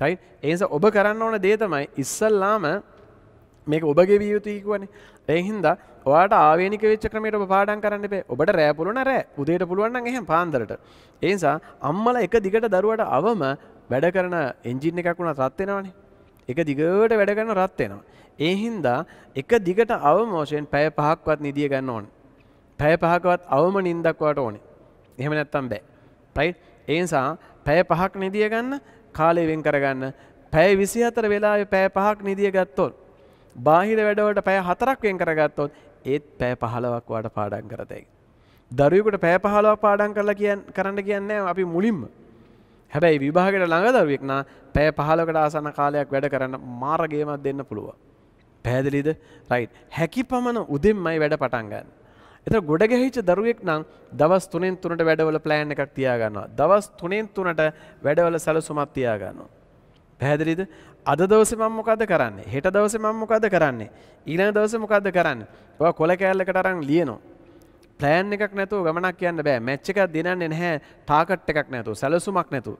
right? ඒ නිසා ඔබ කරන්න ඕන දේ තමයි ඉස්සල්ලාම මේක ඔබගේ විය යුතුයි කියන්නේ. ඒ හින්දා ඔයාට ආවේනික වෙච්ච ක්‍රමයට ඔබ පාඩම් කරන්න එපා. ඔබට රෑ පුළුවන් නෑ රෑ. උදේට පුළුවන් නම් එහෙම පාන්දරට. ඒ නිසා අම්මලා එක දිගට දරුවට අවම වැඩ කරන එන්ජින් එකක් උනා රත් වෙනවනේ. එක දිගට වැඩ කරන රත් වෙනවා. ඒ හින්දා එක දිගට අවම වශයෙන් පැය 5ක්වත් නිදිය ගන්න ඕනේ. පැය 5කවත් අවම නිින්දක් වට ඕනේ. එහෙම නැත්තම් බෑ. right? ඒ නිසා පැය 5ක් නිදිය ගන්න කාලය වෙන් කරගන්න. පැය 24 වෙලාවේ පැය 5ක් නිදිය ගත්තොත් බාහිර වැඩවලට පැය 4ක් වෙන් කරගත්තොත් ඒත් පැය 15ක් වාට පාඩම් කරතයි. දරුවෙකුට පැය 15ක් පාඩම් කරලා කරන්න කියන්නේ අපි මුලින්ම. හැබැයි විභාගයට ළඟ දරුවෙක් නම් පැය 15කට ආසන්න කාලයක් වැඩ කරන්න මාර්ගයමක් දෙන්න පුළුවන්. පැහැදිලිද? right. හැකි පමණ උදෙන්මයි වැඩ පටන් ගන්න. ඒතර ගොඩ ගැහිච්ච දරුවෙක් නම් දවස් 3න් 3ට වැඩවල plan එකක් තියා ගන්නවා. දවස් 3න් 3ට වැඩවල සැලසුමක් තියා ගන්නවා. පැහැදිලිද? අද දවසේ මම මොකද කරන්නේ? හෙට දවසේ මම මොකද කරන්නේ? ඊළඟ දවසේ මොකද කරන්නේ? ඔයා කොල කෑල්ලකට අරන් ලියනවා. plan එකක් නැතුව ගමනක් යන්න බෑ. match එකක් දිනන්නේ නැහැ. target එකක් නැතුව, සැලසුමක් නැතුව.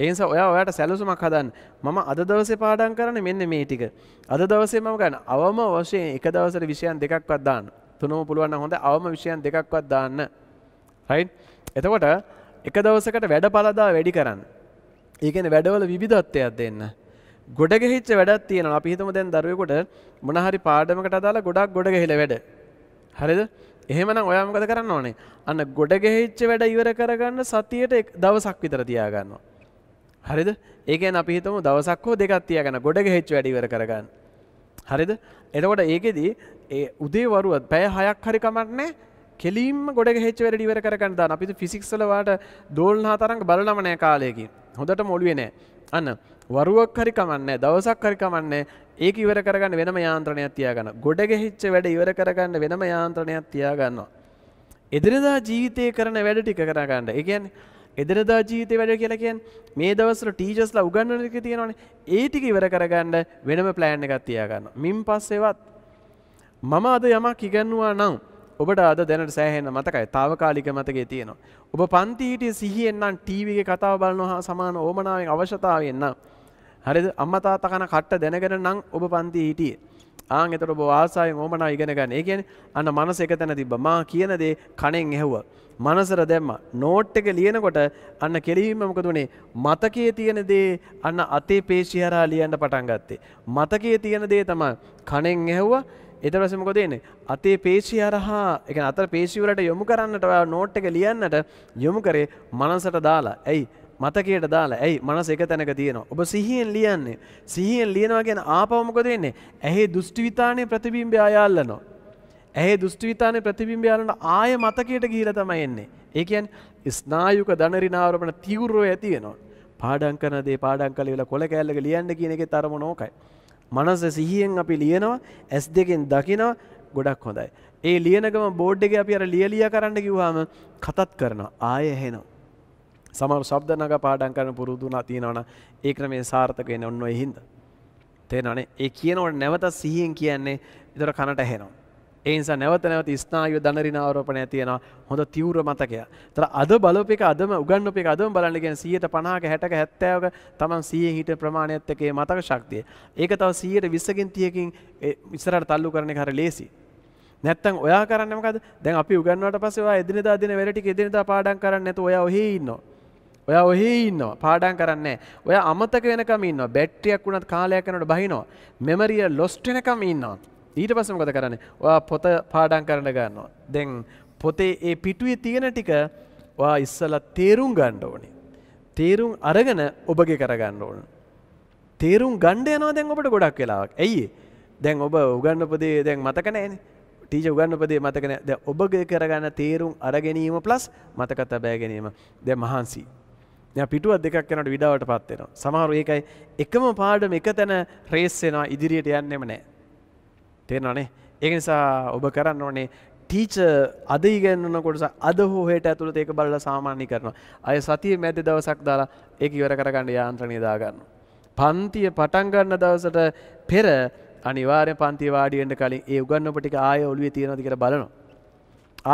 ඒ නිසා ඔයා ඔයාට සැලසුමක් හදන්න. මම අද දවසේ පාඩම් කරන්නේ මෙන්න මේ ටික. අද දවසේ මම ගන්න අවම වශයෙන් එක දවසට විෂයන් 2ක්වත් දාන්න. තුනම පුළුවන් නම් හොඳ අවම විෂයන් 2ක්වත් දාන්න. right? එතකොට එක දවසකට වැඩ පළදා වැඩි කරන්න. ඒ කියන්නේ වැඩවල විවිධත්වයක් දෙන්න. ගොඩ ගැහිච්ච වැඩක් තියෙනවා. අපි හිතමු දැන් දරුවෙකුට මොන හරි පාඩමකට අදාලා ගොඩක් ගොඩ ගැහිලා වැඩ. හරිද? එහෙමනම් ඔයා මොකද කරන්න ඕනේ? අන්න ගොඩ ගැහිච්ච වැඩ ඉවර කරගන්න සතියේට දවසක් විතර තියාගන්නවා. හරිද? ඒ කියන්නේ අපි හිතමු දවසක් හෝ දෙකක් තියාගන්න ගොඩ ගැහිච්ච වැඩ ඉවර කරගන්න. හරිද? එතකොට ඒකෙදි ඒ උදේ වරුවත් පැය 6ක් හරි කමක් නැහැ. කෙලින්ම ගොඩ ගැහිච්ච වැඩ ඉවර කර ගන්න දාන. අපි ඉතින් ෆිසික්ස් වල වාට දෝලනා තරංග බලනම නෑ කාලයකින්. හොඳටම ඔළුවේ නෑ. අන්න වරුවක් හරි කමක් නෑ. දවසක් හරි කමක් නෑ. ඒක ඉවර කරගන්න වෙනම යාන්ත්‍රණයක් තියාගන්න. ගොඩ ගැහිච්ච වැඩ ඉවර කරගන්න වෙනම යාන්ත්‍රණයක් තියාගන්නවා. එදිනදා ජීවිතේ කරන වැඩ ටික කර ගන්න. ඒ කියන්නේ එදිනදා ජීවිතේ වැඩ කියලා කියන්නේ මේ දවස්වල ටීචර්ස්ලා උගන්වන එක තියෙනවනේ. ඒ ටික ඉවර කරගන්න වෙනම plan එකක් තියාගන්න. මින් පස්සේවත් මම අද යමක් ඉගෙනුවා නම් ඔබට අද දැනට සෑහෙන මතකයි. తాවකාලික මතකයේ තියෙනවා. ඔබ පන්ති හිටියේ සිහියෙන් නම් TV එකේ කතාව බලනවා සමාන ඕමනාවෙන් අවශ්‍යතාවයෙන් නම් හරිද? අම්මා තාත්තා කන කට්ට දැනගෙන නම් ඔබ පන්ති හිටියේ. ආන් එතකොට ඔබ ආසාවෙන් ඕමනාව ඉගෙන ගන්න. ඒ කියන්නේ අන්න මනස එක තැන තිබ්බා. මා කියන දේ කණෙන් ඇහුවා. මනසර දැම්ම නෝට් එක ලියනකොට අන්න කෙලින්ම මොකද උනේ මතකයේ තියෙන දේ අන්න අතේ පේශිය හරහා ලියන්න පටන් ගත්තේ මතකයේ තියෙන දේ තමයි කණෙන් ඇහුවා ඊට පස්සේ මොකද වෙන්නේ අතේ පේශිය හරහා ඒ කියන්නේ අතර පේශිය වලට යොමු කරන්නට ඔය නෝට් එක ලියන්නට යොමු කරේ මනසට දාලා ඇයි මතකයට දාලා ඇයි මනස එක තැනක තියෙනවා ඔබ සිහියෙන් ලියන්නේ සිහියෙන් ලියනවා කියන්නේ ආපහු මොකද වෙන්නේ ඇහි දෘෂ්ටි විතානේ ප්‍රතිබිම්බය ආයල්නවා ඇහි දෘෂ්ටි විතානේ ප්‍රතිබිම්බය වලට ආය මතකයට ගිහිලා තමයි එන්නේ. ඒ කියන්නේ ස්නායුක දනරිනාවරමන තීව්‍රව ඇති වෙනවා. පාඩම් කරන දේ පාඩම් කළේ වෙලා කොළ කැලලක ලියන්න කියන එකේ තරම නෝකයි. මනස සිහියෙන් අපි ලියනවා, S2 කින් දකිනවා, ගොඩක් හොඳයි. ඒ ලියන ගම බෝඩ් එකේ අපි අර ලියලියා කරන්න කිව්වම කතත් කරනවා. ආය ඇහෙනවා. සමහර ශබ්ද නග පාඩම් කරන පුරුදුනා තියෙනවනම් ඒ ක්‍රමයේ සාර්ථක වෙන්නේ ඔන්න ඔය හින්දා. තේරෙනවනේ? ඒ කියනකොට නැවත සිහියෙන් කියන්නේ විතර කනට ඇහෙනවා. ඒ නිසා නැවත නැවත ස්නායු දනරිනාවරෝපණය තියෙනවා හොඳ තීව්‍ර මතකයක්. ඒතර අද බලපු එක අදම උගන්වපු එක අදම බලන්න කියන්නේ 150ක 60ක 70ක තමන් 100 හිට ප්‍රමාණයත් එක්ක මේ මතක ශක්තිය. ඒක තව 120කින් 30කින් ඉස්සරහට තල්ලු කරන එක හරිය ලේසි. නැත්තම් ඔයා කරන්නේ මොකද? දැන් අපි උගන්වුවාට පස්සේ ඔයා එදිනෙදා දින වැඩ ටික එදිනෙදා පාඩම් කරන්නේ නැතුව ඔයා ඔහේ ඉන්නවා. ඔයා ඔහේ ඉන්නවා. පාඩම් කරන්නේ නැහැ. ඔයා අමතක වෙනකම් ඉන්නවා. බැටරියක් වුණත් කාලයක් යනකොට බහිනවා. මෙමරිය ලොස්ට් වෙනකම් ඉන්නවා. ඊට පස්සේ මොකද කරන්නේ? ඔයා පොත පාඩම් කරන්න ගන්නවා. දැන් පොතේ ඒ පිටුවේ තියෙන ටික ඔයා ඉස්සලා තේරුම් ගන්න ඕනේ. තේරුම් අරගෙන ඔබගේ කරගන්න ඕනේ. තේරුම් ගන්න යනවා දැන් ඔබට ගොඩක් වෙලාවක්. ඇයි? දැන් ඔබ උගන්වපදේ දැන් මතක නැහැනේ. ටීචර් උගන්වපදේ මතක නැහැ. දැන් ඔබගේ කරගන්න තේරුම් අරගැනීම ප්ලස් මතක තබා ගැනීම. දැන් මහන්සි. දැන් පිටුව දෙකක් යනකොට විඩාවටපත් වෙනවා. සමහරව ඒකයි එකම පාඩම එක තැන රේස් වෙනවා ඉදිරියට යන්නෙම නැහැ. තේරෙනවනේ. ඒක නිසා ඔබ කරන්න ඕනේ ටීචර් අද ඉගෙනන කොටස අද හෝ හෙට ඇතුළත ඒක බලලා සාමාන්‍ය කරනවා. අය සතියේ මැද දවසක් දාලා ඒක ඉවර කරගන්න යාන්ත්‍රණය දාගන්නවා. පන්තිය පටන් ගන්න දවසට පෙර අනිවාර්යෙන් පන්තිය වාඩි වෙන්න කලින් ඒ උගන්වපු ටික ආයෙ ඔළුවේ තියෙනවද කියලා බලනවා.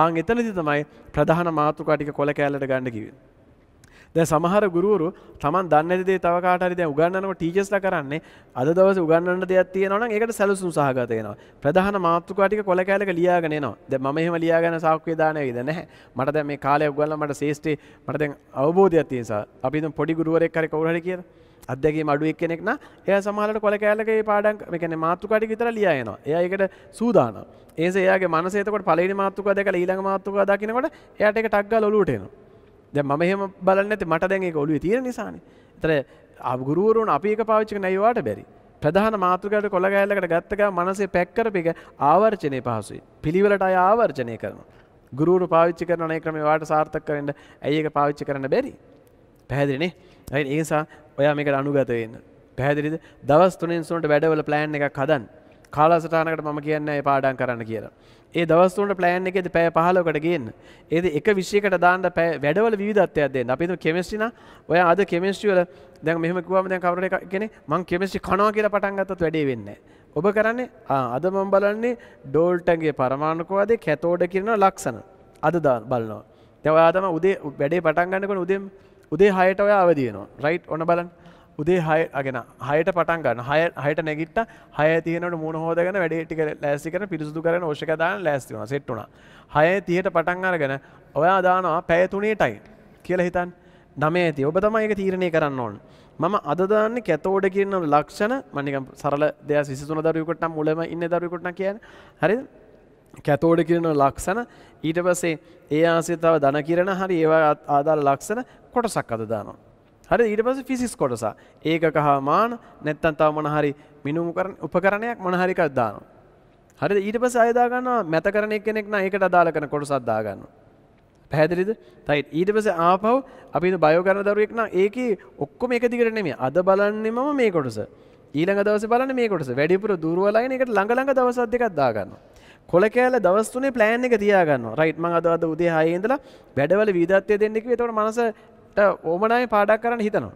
ආන් එතනදී තමයි ප්‍රධාන මාතෘකා ටික කොළ කැලලට ගන්න කිව්වේ. දැන් සමහර ගුරුවරු Taman දන්නේ නැති දේ තව කාට හරි දැන් උගන්වනකොට ටීචර්ස්ලා කරන්නේ අද දවසේ උගන්වන්න දෙයක් තියෙනවා නම් ඒකට සැලසුම් සහගත වෙනවා. ප්‍රධාන මාතෘකා ටික කොළ කැලක ලියාගෙන එනවා. දැන් මම එහෙම ලියාගෙන සාක්කුවේ දාන වේද නැහැ. මට දැන් මේ කාලය උගන්වලා මට ශේෂ්ඨේ මට දැන් අවබෝධයක් තියෙන නිසා අපි දැන් පොඩි ගුරුවරයෙක් හරි කවුරු හරි කියලා අධ්‍යක්ෂකම අඩු එක්කෙනෙක් නා එයා සමහරවිට කොළ කැලකේ පාඩම් මේ කියන්නේ මාතෘකා ටික විතර ලියා එනවා. එයා ඒකට සූදානම්. ඒ නිසා එයාගේ මනසේ එතකොට පළවෙනි මාතෘකාව දැකලා ඊළඟ මාතෘකාව දකිනකොට එයාට ඒක ටක් ගාලා ඔලුවට එනවා. දැන් මම එහෙම බලන්නේ නැති මට දැන් ඒක ඔළුවේ තියෙන නිසානේ. ඒතර ගුරුවරුන් අපි එක පාවිච්චි කරන අය වාට බැරි. ප්‍රධාන මාතෘකාවට කොළ ගැලලකට ගත්ත ගමන් මනසේ පැක් කරපෙක ආවර්ජනයේ පහසුයි. පිළිවෙලට අය ආවර්ජනය කරනවා. ගුරුවරු පාවිච්චි කරන අනේ ක්‍රමේ වාට සාර්ථක කරන්න ඇයි ඒක පාවිච්චි කරන්න බැරි? පැහැදිලිනේ? හරි ඒ නිසා ඔයා මේකට අනුගත වෙන්න. පැහැදිලිද? දවස් 3න් සුණට වැඩවල plan එකක් හදන්න. කාලසටහනකට මම කියන්නේ ඒ පාඩම් කරන්න කියලා. ඒ දවස් තුනට plan එකේදී පැය 15කට ගේන්න. ඒද එක විෂයකට දාන්න වැඩවල විවිධත්වයක් දෙන්න. අපි හිතමු chemistry නා ඔය අද chemistry වල දැන් මෙහෙම කිව්වම දැන් කවුරු හරි කෙනෙක් මං chemistry කනවා කියලා පටන් ගත්තත් වැඩේ වෙන්නේ නැහැ. ඔබ කරන්නේ අද මම බලන්නේ ඩෝල්ටන්ගේ පරමාණු කෝදේ කැතෝඩ කියන ලක්ෂණ. අද බලනවා. දැන් ඔයා තමයි උදේ වැඩේ පටන් ගන්නකොට උදේ 6ට ඔයා අවදි වෙනවා. රයිට් ඔන්න බලන්න. උදේ 6 අගෙන 6ට පටන් ගන්න 6ට නැගිට්ටා 6:30ට මූණ හොදාගෙන වැඩේ ටික ලෑස්ති කරන පිරිසුදු කරන ඕෂක දාන ලෑස්ති වුණා සෙට් වුණා 6:30ට පටන් අරගෙන ඔයා දානවා පැය 3ටයි කියලා හිතන්න 9:30 ඔබ තමයි ඒක තීරණය කරන්න ඕන මම අද දාන්නේ කැතෝඩ කියන ලක්ෂණ මම නිකන් සරල දෙයක් 23 දරුවෙකුට නම් මුලම ඉන්නේ දරුවෙකුට නම් කියන්නේ හරිද කැතෝඩ කියන ලක්ෂණ ඊට පස්සේ ඒ ආසිය තව ධන කිරණ හරි ඒවා ආදාළ ලක්ෂණ කොටසක් අද දානවා හරි ඊට පස්සේ ෆිසික්ස් කොටස. ඒකක හා මාන නැත්නම් තව මොන හරි මිනුම් කරන උපකරණයක් මොන හරි එකක් දානවා. හරිද? ඊට පස්සේ ආය දා ගන්නවා මතකරණ එක්කෙනෙක් නම් ඒකට අදාළ කරන කොටසක් දා ගන්නවා. පැහැදිලිද? right. ඊට පස්සේ ආපහු අපි මේ බයෝ කරන දරුවෙක් නම් ඒකේ ඔක්කොම එක දිගට නෙමෙයි. අද බලන්නේ මම මේ කොටස. ඊළඟ දවසේ බලන්නේ මේ කොටස. වැඩිපුර දුරවලාගෙන ඒකට ළඟ ළඟ දවස් දෙකක් දා ගන්නවා. කොළ කෑල්ල දවස් තුනේ plan එක තියා ගන්නවා. right. මම අද උදේ 6 ඉඳලා වැඩවල විවිධත්වය දෙන්න කිව්වේ. ඒතකොට මනසට ඕමනාවේ පාඩක් කරන්න හිතනවා.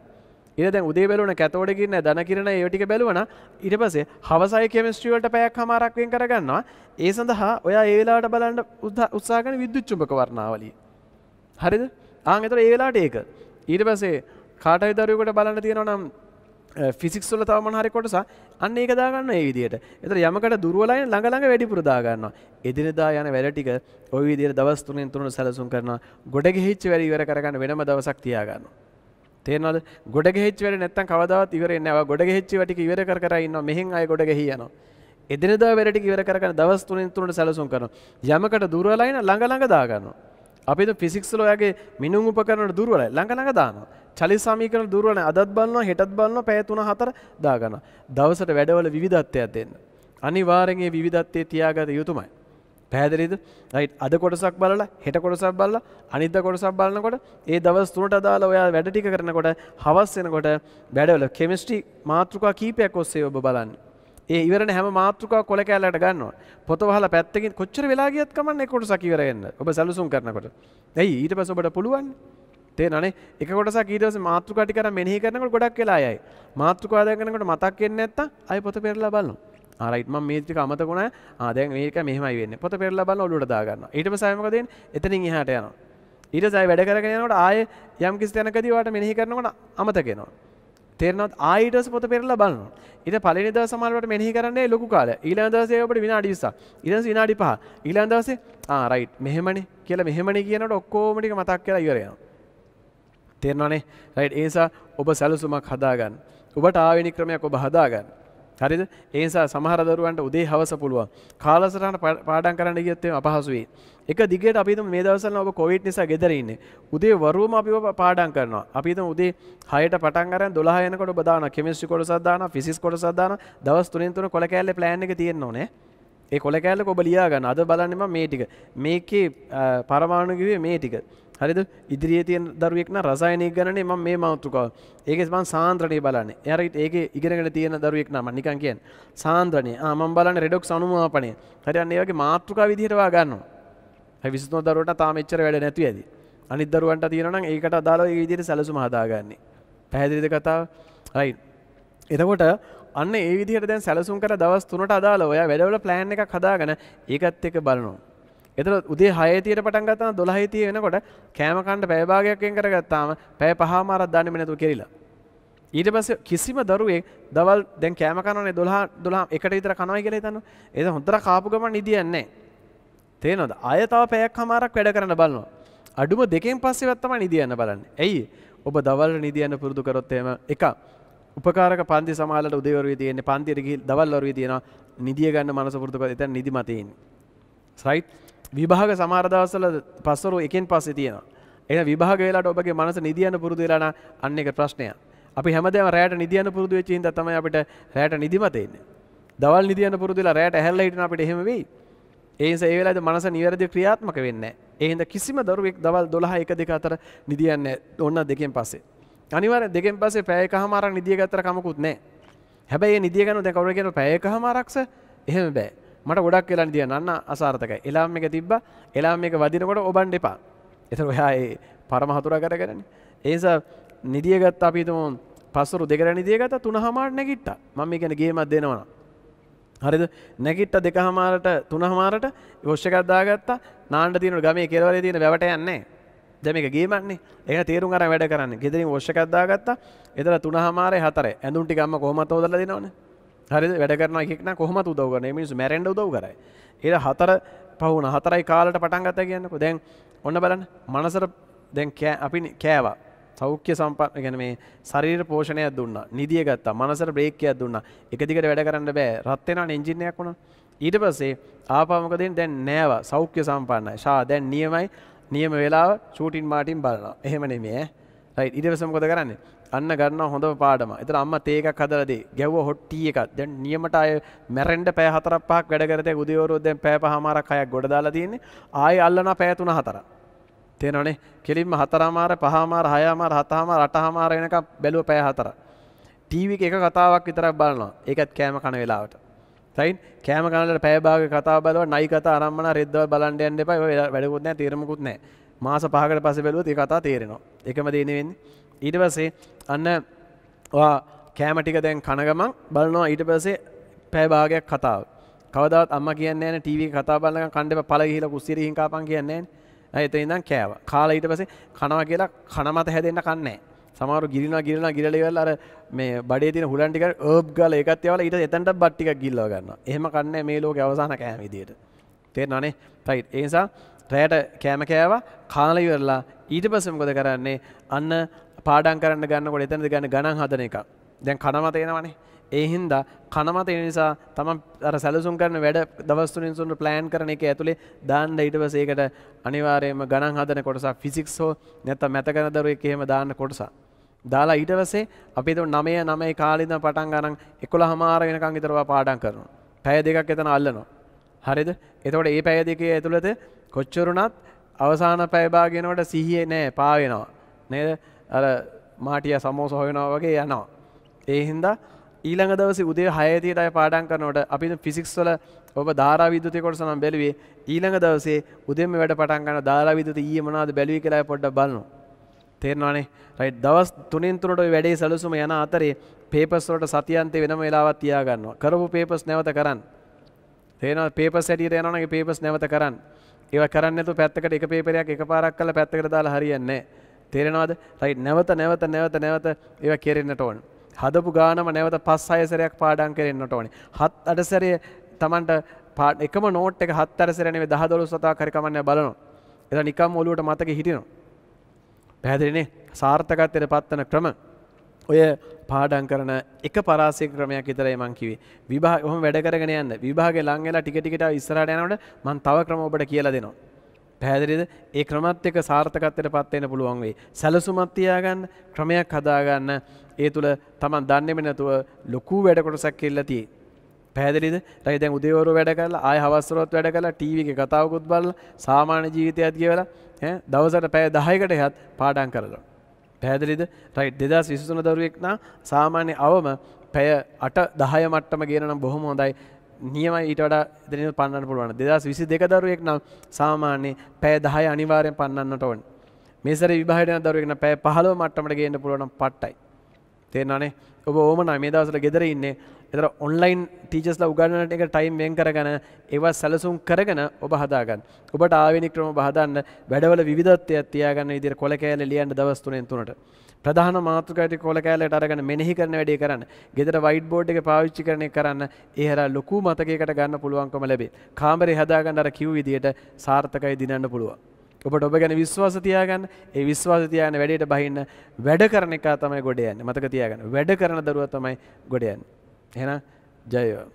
ඊට දැන් උදේ බැලුවනේ කැතෝඩ කිරණ ධන කිරණ ඒ ටික බැලුවනා ඊට පස්සේ හවසයි කෙමිස්ට්‍රි වලට පැයක් හමාරක් වෙන් කරගන්නවා ඒ සඳහා ඔයා ඒ වෙලාවට බලන්න උත්සාහ කරන විද්‍යුත් චුම්බක වර්ණාවලිය හරිද ආන් ඒතර ඒ වෙලාවට ඒක ඊට පස්සේ කාටයි දරුවෙකුට බලන්න තියෙනවා නම් ෆිසික්ස් වල තව මොන හරි කොටස අන්න ඒක දා ගන්නවා ඒ විදියට ඒතර යමකට දුර්වලයි ළඟ ළඟ වැඩිපුර දා ගන්නවා එදිනෙදා යන වැඩ ටික ওই විදියට දවස් 3න් 3 සැලසුම් කරනවා ගොඩ ගෙහිච්ච වැඩ ඉවර කරගන්න වෙනම දවසක් තියා ගන්නවා තේනවද ගොඩ ගෙහිච්ච වැඩ නැත්තම් කවදාවත් ඉවර වෙන්නේ නැහැ. ඔය ගොඩ ගෙහිච්ච වැඩ ටික ඉවර කර කර ඉන්නවා. මෙහෙන් ආයෙ ගොඩ ගෙහි යනවා. එදිනෙදා වැඩ ටික ඉවර කරගෙන දවස් 3න් 3ට සැලසුම් කරනවා. යමකට දුර්වලයි නම් ළඟ ළඟ දා ගන්නවා. අපි හිත ෆිසික්ස් වල ඔයගේ මිනුම් උපකරණ වල දුර්වලයි. ළඟ ළඟ දානවා. චලිත සමීකරණ දුර්වල නැහැ. අදත් බලනවා, හෙටත් බලනවා, පැය 3-4 දා ගන්නවා. දවසට වැඩවල විවිධත්වයක් දෙන්න. අනිවාර්යෙන් මේ විවිධත්වයේ තියාගත යුතුමයි. පැහැදිලිද? right අද කොටසක් බලලා හෙට කොටසක් බලලා අනිද්ද කොටසක් බලනකොට ඒ දවස් 3ට අදාළ ඔයා වැඩ ටික කරනකොට හවස් වෙනකොට වැඩවල කෙමිස්ට්‍රි මාතෘකා කීපයක් ඔස්සේ ඔබ බලන්න. ඒ ඉවරන හැම මාතෘකාවක් කොළ කැලලකට ගන්නවා. පොත වහලා පැත්තකින් කොච්චර වෙලා ගියත් කමන්නේ ඒ කොටසක් ඉවර වෙන්න. ඔබ සැලසුම් කරනකොට. එයි ඊට පස්සේ ඔබට පුළුවන්. තේරෙනවනේ? එක කොටසක් ඊට පස්සේ මාතෘකා ටික කරන් මෙනෙහි කරනකොට ගොඩක් වෙලා යයි. මාතෘකාව දැන් කරනකොට මතක් වෙන්නේ නැත්තම් ආයෙ පොත පෙරලා බලනවා. right මම මේ ටික අමතක වුණා. දැන් මේක මෙහෙමයි වෙන්නේ. පොත පෙරලා බලලා ඔළුවට දා ගන්නවා. ඊට පස්සේ මොකද වෙන්නේ? එතනින් එහාට යනවා. ඊට පස්සේ වැඩ කරගෙන යනකොට ආයේ යම් කිසි තැනකදී ඔයාට මෙනෙහි කරනකොට අමතක වෙනවා. තේරෙනවද? ආයෙ ඊට පස්සේ පොත පෙරලා බලනවා. ඊට පළවෙනි දවස් සමහරවට මෙනෙහි කරන්නේ ලොකු කාලය. ඊළඟ දවසේ ඔබට විනාඩි 20ක්. ඊට පස්සේ විනාඩි 5. ඊළඟ දවසේ right මෙහෙමනේ කියලා මෙහෙමනේ කියනකොට ඔක්කොම ටික මතක් කරලා ඉවර වෙනවා. තේරෙනවනේ? right ඒ නිසා ඔබ සැලසුමක් හදාගන්න. ඔබට ආවෙනි ක්‍රමයක් ඔබ හදාගන්න. හරිද? ඒ නිසා සමහර දරුවන්ට උදේ හවස පුළුවන්. කාලසටහන පාඩම් කරන්න ගියත් එහෙම අපහසුයි. එක දිගට අපි හිතමු මේ දවස්වල ඔබ කොවිඩ් නිසා ගෙදර ඉන්නේ. උදේ වරුවම අපි ඔබ පාඩම් කරනවා. අපි හිතමු උදේ 6ට පටන් අරන් 12 වෙනකොට ඔබ දානවා කෙමිස්ට්‍රි කොටසක් දානවා, ෆිසික්ස් කොටසක් දානවා. දවස් 3න් 3 කොළ කෑල්ලේ plan එක තියෙන්න ඕනේ. ඒ කොළ කෑල්ලක ඔබ ලියා ගන්න. අද බලන්නේ මම මේ ටික. මේකේ පරමාණු කිව්වේ මේ ටික. හරිද? ඉදිරියේ තියෙන දරුවෙක් නම් රසායනික ගණනේ මම මේ මාතෘකාව. ඒකේ මම සාන්ද්‍රණය බලන්නේ. එයාට ඒකේ ඉගෙනගෙන තියෙන දරුවෙක් නම් මම නිකන් කියන්නේ. සාන්ද්‍රණය. මම බලන්නේ රෙඩොක්ස් අනුමාපනය. හරි අන්න ඒ වගේ මාතෘකා විදිහට වා ගන්නවා. අපි 29 දරුවන්ට තාම එච්චර වැඩ නැති ඇති. අනිත් දරුවන්ට තියෙනවා නම් ඒකට අදාළව ඒ විදිහට සැලසුම හදාගන්නේ. පැහැදිලිද කතාව? right. එතකොට අන්න ඒ විදිහට දැන් සැලසුම් කරලා දවස් 3ට අදාළව ඔයා වැඩවල plan එකක් හදාගෙන ඒකත් එක්ක බලනවා. එතකොට උදේ 6:30ට පටන් ගත්තාම 12:30 වෙනකොට කෑම කන්න පැය භාගයක් වෙන් කරගත්තාම පැය 5ම ආරක් දාන්නෙම නැතුව කෙරිලා. ඊට පස්සේ කිසිම දරුවෙක් දවල් දැන් කෑම කනවනේ 12ට විතර කනවයි කියලා හිතනවා. ඒක හොඳට කාපු ගමන් නිදියන්නේ නැහැ. තේනවද? ආය තව පැයක්ම ආරක් වැඩ කරන්න බලනවා. අඩුම දෙකෙන් පස්සේවත් තමයි නිදියන්න බලන්නේ. ඇයි? ඔබ දවල්ට නිදියන්න පුරුදු කරොත් එහෙම එක උපකාරක පන්ති සමාලලට උදේ වරුවේ තියෙන්නේ පන්තියට ගිහින් දවල් වරුවේ තියෙනවා නිදිය ගන්න මනස පුරුදු කරලා එතන නිදිමත ඉන්නේ. right? විභාග සමහර දවස්වල පස්වරු එකෙන් පස්සේ තියෙනවා. එහෙනම් විභාග වේලාවට ඔබගේ මනස නිදියන පුරුදු වෙලා නම් අන්න ඒක ප්‍රශ්නයක්. අපි හැමදාම රැයට නිදියන පුරුදු වෙච්ච හින්දා තමයි අපිට රැයට නිදිමත එන්නේ. දවල් නිදියන පුරුදු වෙලා රැයට ඇහැරලා හිටින අපිට එහෙම වෙයි. ඒ නිසා ඒ වෙලාවේදී මනස නිවැරදිව ක්‍රියාත්මක වෙන්නේ නැහැ. ඒ හින්දා කිසිම දරුවෙක් දවල් 12 1 2 අතර නිදියන්නේ නැහැ. ඕන්න දෙකෙන් පස්සේ. අනිවාර්යෙන් දෙකෙන් පස්සේ පැය එකමාරක් නිදිය ගත්තට කමකුත් නැහැ. හැබැයි මේ නිදිය ගන්න දැන් කවුරු කියනවා පැය එකමාරක්ස එහෙම බෑ. මට ගොඩක් වෙලා නිදියන්න අන්න අසාර්ථකයි. එලාම් එක තිබ්බා. එලාම් එක වදිනකොට ඔබන් දෙපා. ඒතර ඔයා ඒ පරම හතුරා කරගෙනනේ. ඒ නිසා නිදිය ගත්ත අපි හිතමු පස්වරු දෙකට නිදිය ගත්තා 3:00ට නැගිට්ටා. මම මේ කියන්නේ ගේමක් දෙනවනම්. හරිද? නැගිට්ටා 2:00ට 3:00ට වොෂ් එකක් දාගත්තා. නාන්න තියෙන ගමේ කෙළවරේ තියෙන වැවට යන්නේ නැහැ. දැන් මේක ගේමක්නේ. ඒක තේරුම් අරන් වැඩ කරන්නේ. ගෙදරින් වොෂ් එකක් දාගත්තා. ඒතර 3:00 4:00 ඇඳුම් ටික අම්ම කොහමද හොදලා දෙනවනේ. හරිද? වැඩ කරනවා එකෙක් නම් කොහොමද උදව් කරන්නේ? මේ මිනිස්සු මැරෙන්න උදව් කරයි. ඒක 4:00 4:00යි කාලට පටන් ගත්තා කියන්නකෝ. දැන් ඔන්න බලන්න. මනසට දැන් අපි කෑවා. සෞඛ්‍ය සම්පන්න يعني මේ ශරීර පෝෂණයක් දුන්නා. නිදිය ගත්තා. මනසට බ්‍රේක් එකක් දුන්නා. එක දිගට වැඩ කරන්න බෑ. රත් වෙනවනේ එන්ජින් එකක් වුණා. ඊට පස්සේ ආපහු මොකද වෙන්නේ? දැන් නෑවා. සෞඛ්‍ය සම්පන්නයි. දැන් නියමයි. නියම වේලාව ෂූටින් මාටින් බලනවා. එහෙම නෙමෙයි ඈ. right ඊට පස්සේ මොකද කරන්නේ අන්න ගන්නවා හොඳ පාඩම. ඒතර අම්මා තේ එකක් හදලා දෙයි. ගැව්වා හොට් ටී එකක්. දැන් නියමට අය මැරෙන්න පැය 4ක් 5ක් වැඩ කර තේ උදේවරුව දැන් පැය 5මාරක් 6ක් ගොඩ දාලා තියෙන්නේ. ආයෙ අල්ලනවා පැය 3 4ක්. තේනවනේ කෙලින්ම 4මාර 5මාර 6මාර 7මාර 8මාර වෙනකම් බැලුව පැය 4ක්. ටීවී එකේ එක කතාවක් විතරක් බලනවා. ඒකත් කෑම කන වෙලාවට. සයින් කෑම කනලට පැය භාගයක කතාව බලනවා. නයි කතා ආරම්භන රෙද්දවල් බලන්න යන්න එපා. ඒක වැඩකුත් නැහැ, තීරමකුත් නැහැ. මාස 5කට පස්සේ බැලුවොත් ඒ කතාව තේරෙනවා. එකම දේ නෙවෙන්නේ. ඊට පස්සේ අන්න ඔයා කෑම ටික දැන් කන ගමන් බලනවා. ඊට පස්සේ පැය භාගයක් කතාව. කවදාවත් අම්මා කියන්නේ නැහැ ටීවී එකේ කතාව බලනකම් කන්න එපා, පළ ගිහිලා කුස්සියට ගිහින් කාපන් කියන්නේ නැහැ. අය එතන ඉඳන් කෑවා. කාලා ඊට පස්සේ කනවා කියලා කන මත හැදෙන්න කන්නේ නැහැ. සමහරව ගිරිනවා ඉවරලා අර මේ බඩේ තියෙන හුලන් ටික හර්බ් ගාලා ඒකත් යවලා ඊට එතනට බත් ටිකක් ගිල්ලව ගන්නවා. එහෙම කන්නේ මේ ලෝකේ අවසාන කෑම විදියට. තේරෙනවනේ? රයිට්. ඒ නිසා රැයට කෑම කෑවා, කාලා ඉවරලා ඊට පස්සේ මොකද කරන්නේ? අන්න පාඩම් කරන්න ගන්නකොට එතනද ගන්න ගණන් හදන එක. දැන් කන මත එනවනේ. ඒ හින්දා කන මත එන නිසා තමන් අර සැලසුම් කරන වැඩ දවස් තුනෙන් තුනට ප්ලෑන් කරන එක ඇතුලේ දාන්න ඊට පස්සේ ඒකට අනිවාර්යයෙන්ම ගණන් හදන කොටසක් ෆිසික්ස් හෝ නැත්නම් මැත කරන දරුවෙක් එහෙම දාන්න කොටසක්. දාලා ඊට පස්සේ අපි එතකොට 9:00 කාලේ ඉඳන් පටන් ගන්න 11:00 වෙනකන් විතර ඔයා පාඩම් කරනවා. පැය දෙකක් එතන අල්ලනවා. හරිද? එතකොට මේ පැය දෙකේ ඇතුළත කොච්චර උනත් අවසාන පැය භාගය වෙනකොට සිහියේ නෑ, පා වෙනවා. නේද? අර මාටියා සමෝස හොයනවා වගේ යනවා. ඒ හින්දා ඊළඟ දවසේ උදේ 6:30ට අය පාඩම් කරනකොට අපි ෆිසික්ස් වල ඔබ ධාරා විද්‍යුතය කොටස නම් බැලුවේ. ඊළඟ දවසේ උදේම වැඩ පටන් ගන්න ධාරා විද්‍යුතය ඊයේ මොනවද බැලුවේ කියලා පොඩ්ඩක් බලනවා. තේරෙනවනේ? රයිට්. දවස් 3න් 3ට ඔය වැඩේ සැලසුම යන අතරේ පේපර්ස් වලට සතියන්තේ වෙනම වෙලාවක් තියා ගන්නවා. කරපු පේපර්ස් නැවත කරන්න. තේරෙනවද? පේපර්ස් හැටියට යනවනම් ඒ පේපර්ස් නැවත කරන්න. ඒවා කරන්නේ නැතුව පැත්තකට එක පේපරයක් එකපාරක් කරලා පැත්තකට දාලා හරියන්නේ නැහැ. තේරෙනවද? රයිට්. නැවත ඒවා කෙරෙන්නට ඕන. හදපු ගානම නැවත 5-6 සැරයක් පාඩම් කරෙන්නට ඕනේ. 7-8 සැරේ Tamanට එකම නෝට් එක 7-8 සැරේ නෙවෙයි 10-12 වතාවක් හරි කමන්නේ බලනවා. එතන නිකම් ඔළුවට මතකෙ හිටිනවා. පැහැදිලිනේ? සාර්ථකත්වයට පත්වන ක්‍රම ඔය පාඩම් කරන එක පරාසයක ක්‍රමයක් විතරයි මං කිව්වේ. විභාග ඔහොම වැඩ කරගෙන යන්න. විභාගේ ලං වෙලා ටික ටික ඉස්සරහට යනකොට මං තව ක්‍රම ඔබට කියලා දෙනවා. පැහැදිලිද? ඒ ක්‍රමත් එක්ක සාර්ථකත්වයට පත් වෙන්න පුළුවන් වෙයි. සැලසුමක් තියාගන්න, ක්‍රමයක් හදාගන්න. ඒ තුල Taman දන්නේම නැතුව ලොකු වැඩ කොටසක් කියලා තියෙයි. පැහැදිලිද? රයි දැන් උදේවරු වැඩ කරලා, ආය හවස්වරුත් වැඩ කරලා, ටීවී එකේ කතාවකුත් බලලා, සාමාන්‍ය ජීවිතයත් ගෙවලා දවසට පැය 10කට එහත් පාඩම් කරලා. පැහැදිලිද? රයිට්. 2023 දරුවෙක් නම් සාමාන්‍ය අවම පැය 8-10 මට්ටම ගේන නම් බොහොම හොඳයි. නියමයි, ඊට වඩා දෙනින් පන්නන්න පුළුවන්. 2022 දරුවෙක් නම් සාමාන්‍ය පැය 10 අනිවාර්යෙන් පන්නන්නට ඕනේ. මේ සැරේ විභාගයට යන දරුවෙක් නම් පැය 15 මට්ටමට ගේන්න පුළුවන් නම් පට්ටයි. තේරෙනවනේ? ඔබ ඕමනයි මේ දවස්වල ගෙදර ඉන්නේ. ඒතර ඔන්ලයින් ටීචර්ස්ලා උගන්වන එක ටයිම් වෙන් කරගෙන ඒවා සැලසුම් කරගෙන ඔබ හදාගන්න. ඔබට ආවේනික ක්‍රම ඔබ හදාන්න, වැඩවල විවිධත්වයක් තියාගන්න විදිහට කොළ කෑල්ල ලියන්න දවස් 3න් 3ට. ප්‍රධාන මාතෘකාටි කොළ කෑල්ලට අරගෙන මෙනෙහි කරන වැඩේ කරන්න. ගෙදර වයිට් බෝඩ් එක පාවිච්චි කරන එක කරන්න. ඒ හරහා ලොකු මතකයකට ගන්න පුළුවන්කම ලැබේ. කාමරේ හදාගන්න අර කිව් විදිහට සාර්ථකයි දිනන්න පුළුවන්. ඔබට ඔබ ගැන විශ්වාස තියාගන්න. ඒ විශ්වාස තියාගෙන වැඩේට බහින්න. වැඩ කරන එක තමයි ගොඩ යන්නේ. මතක තියාගන්න. වැඩ කරන දරුවා තමයි ගොඩ යන්නේ. එහෙනම් ජය වේවා.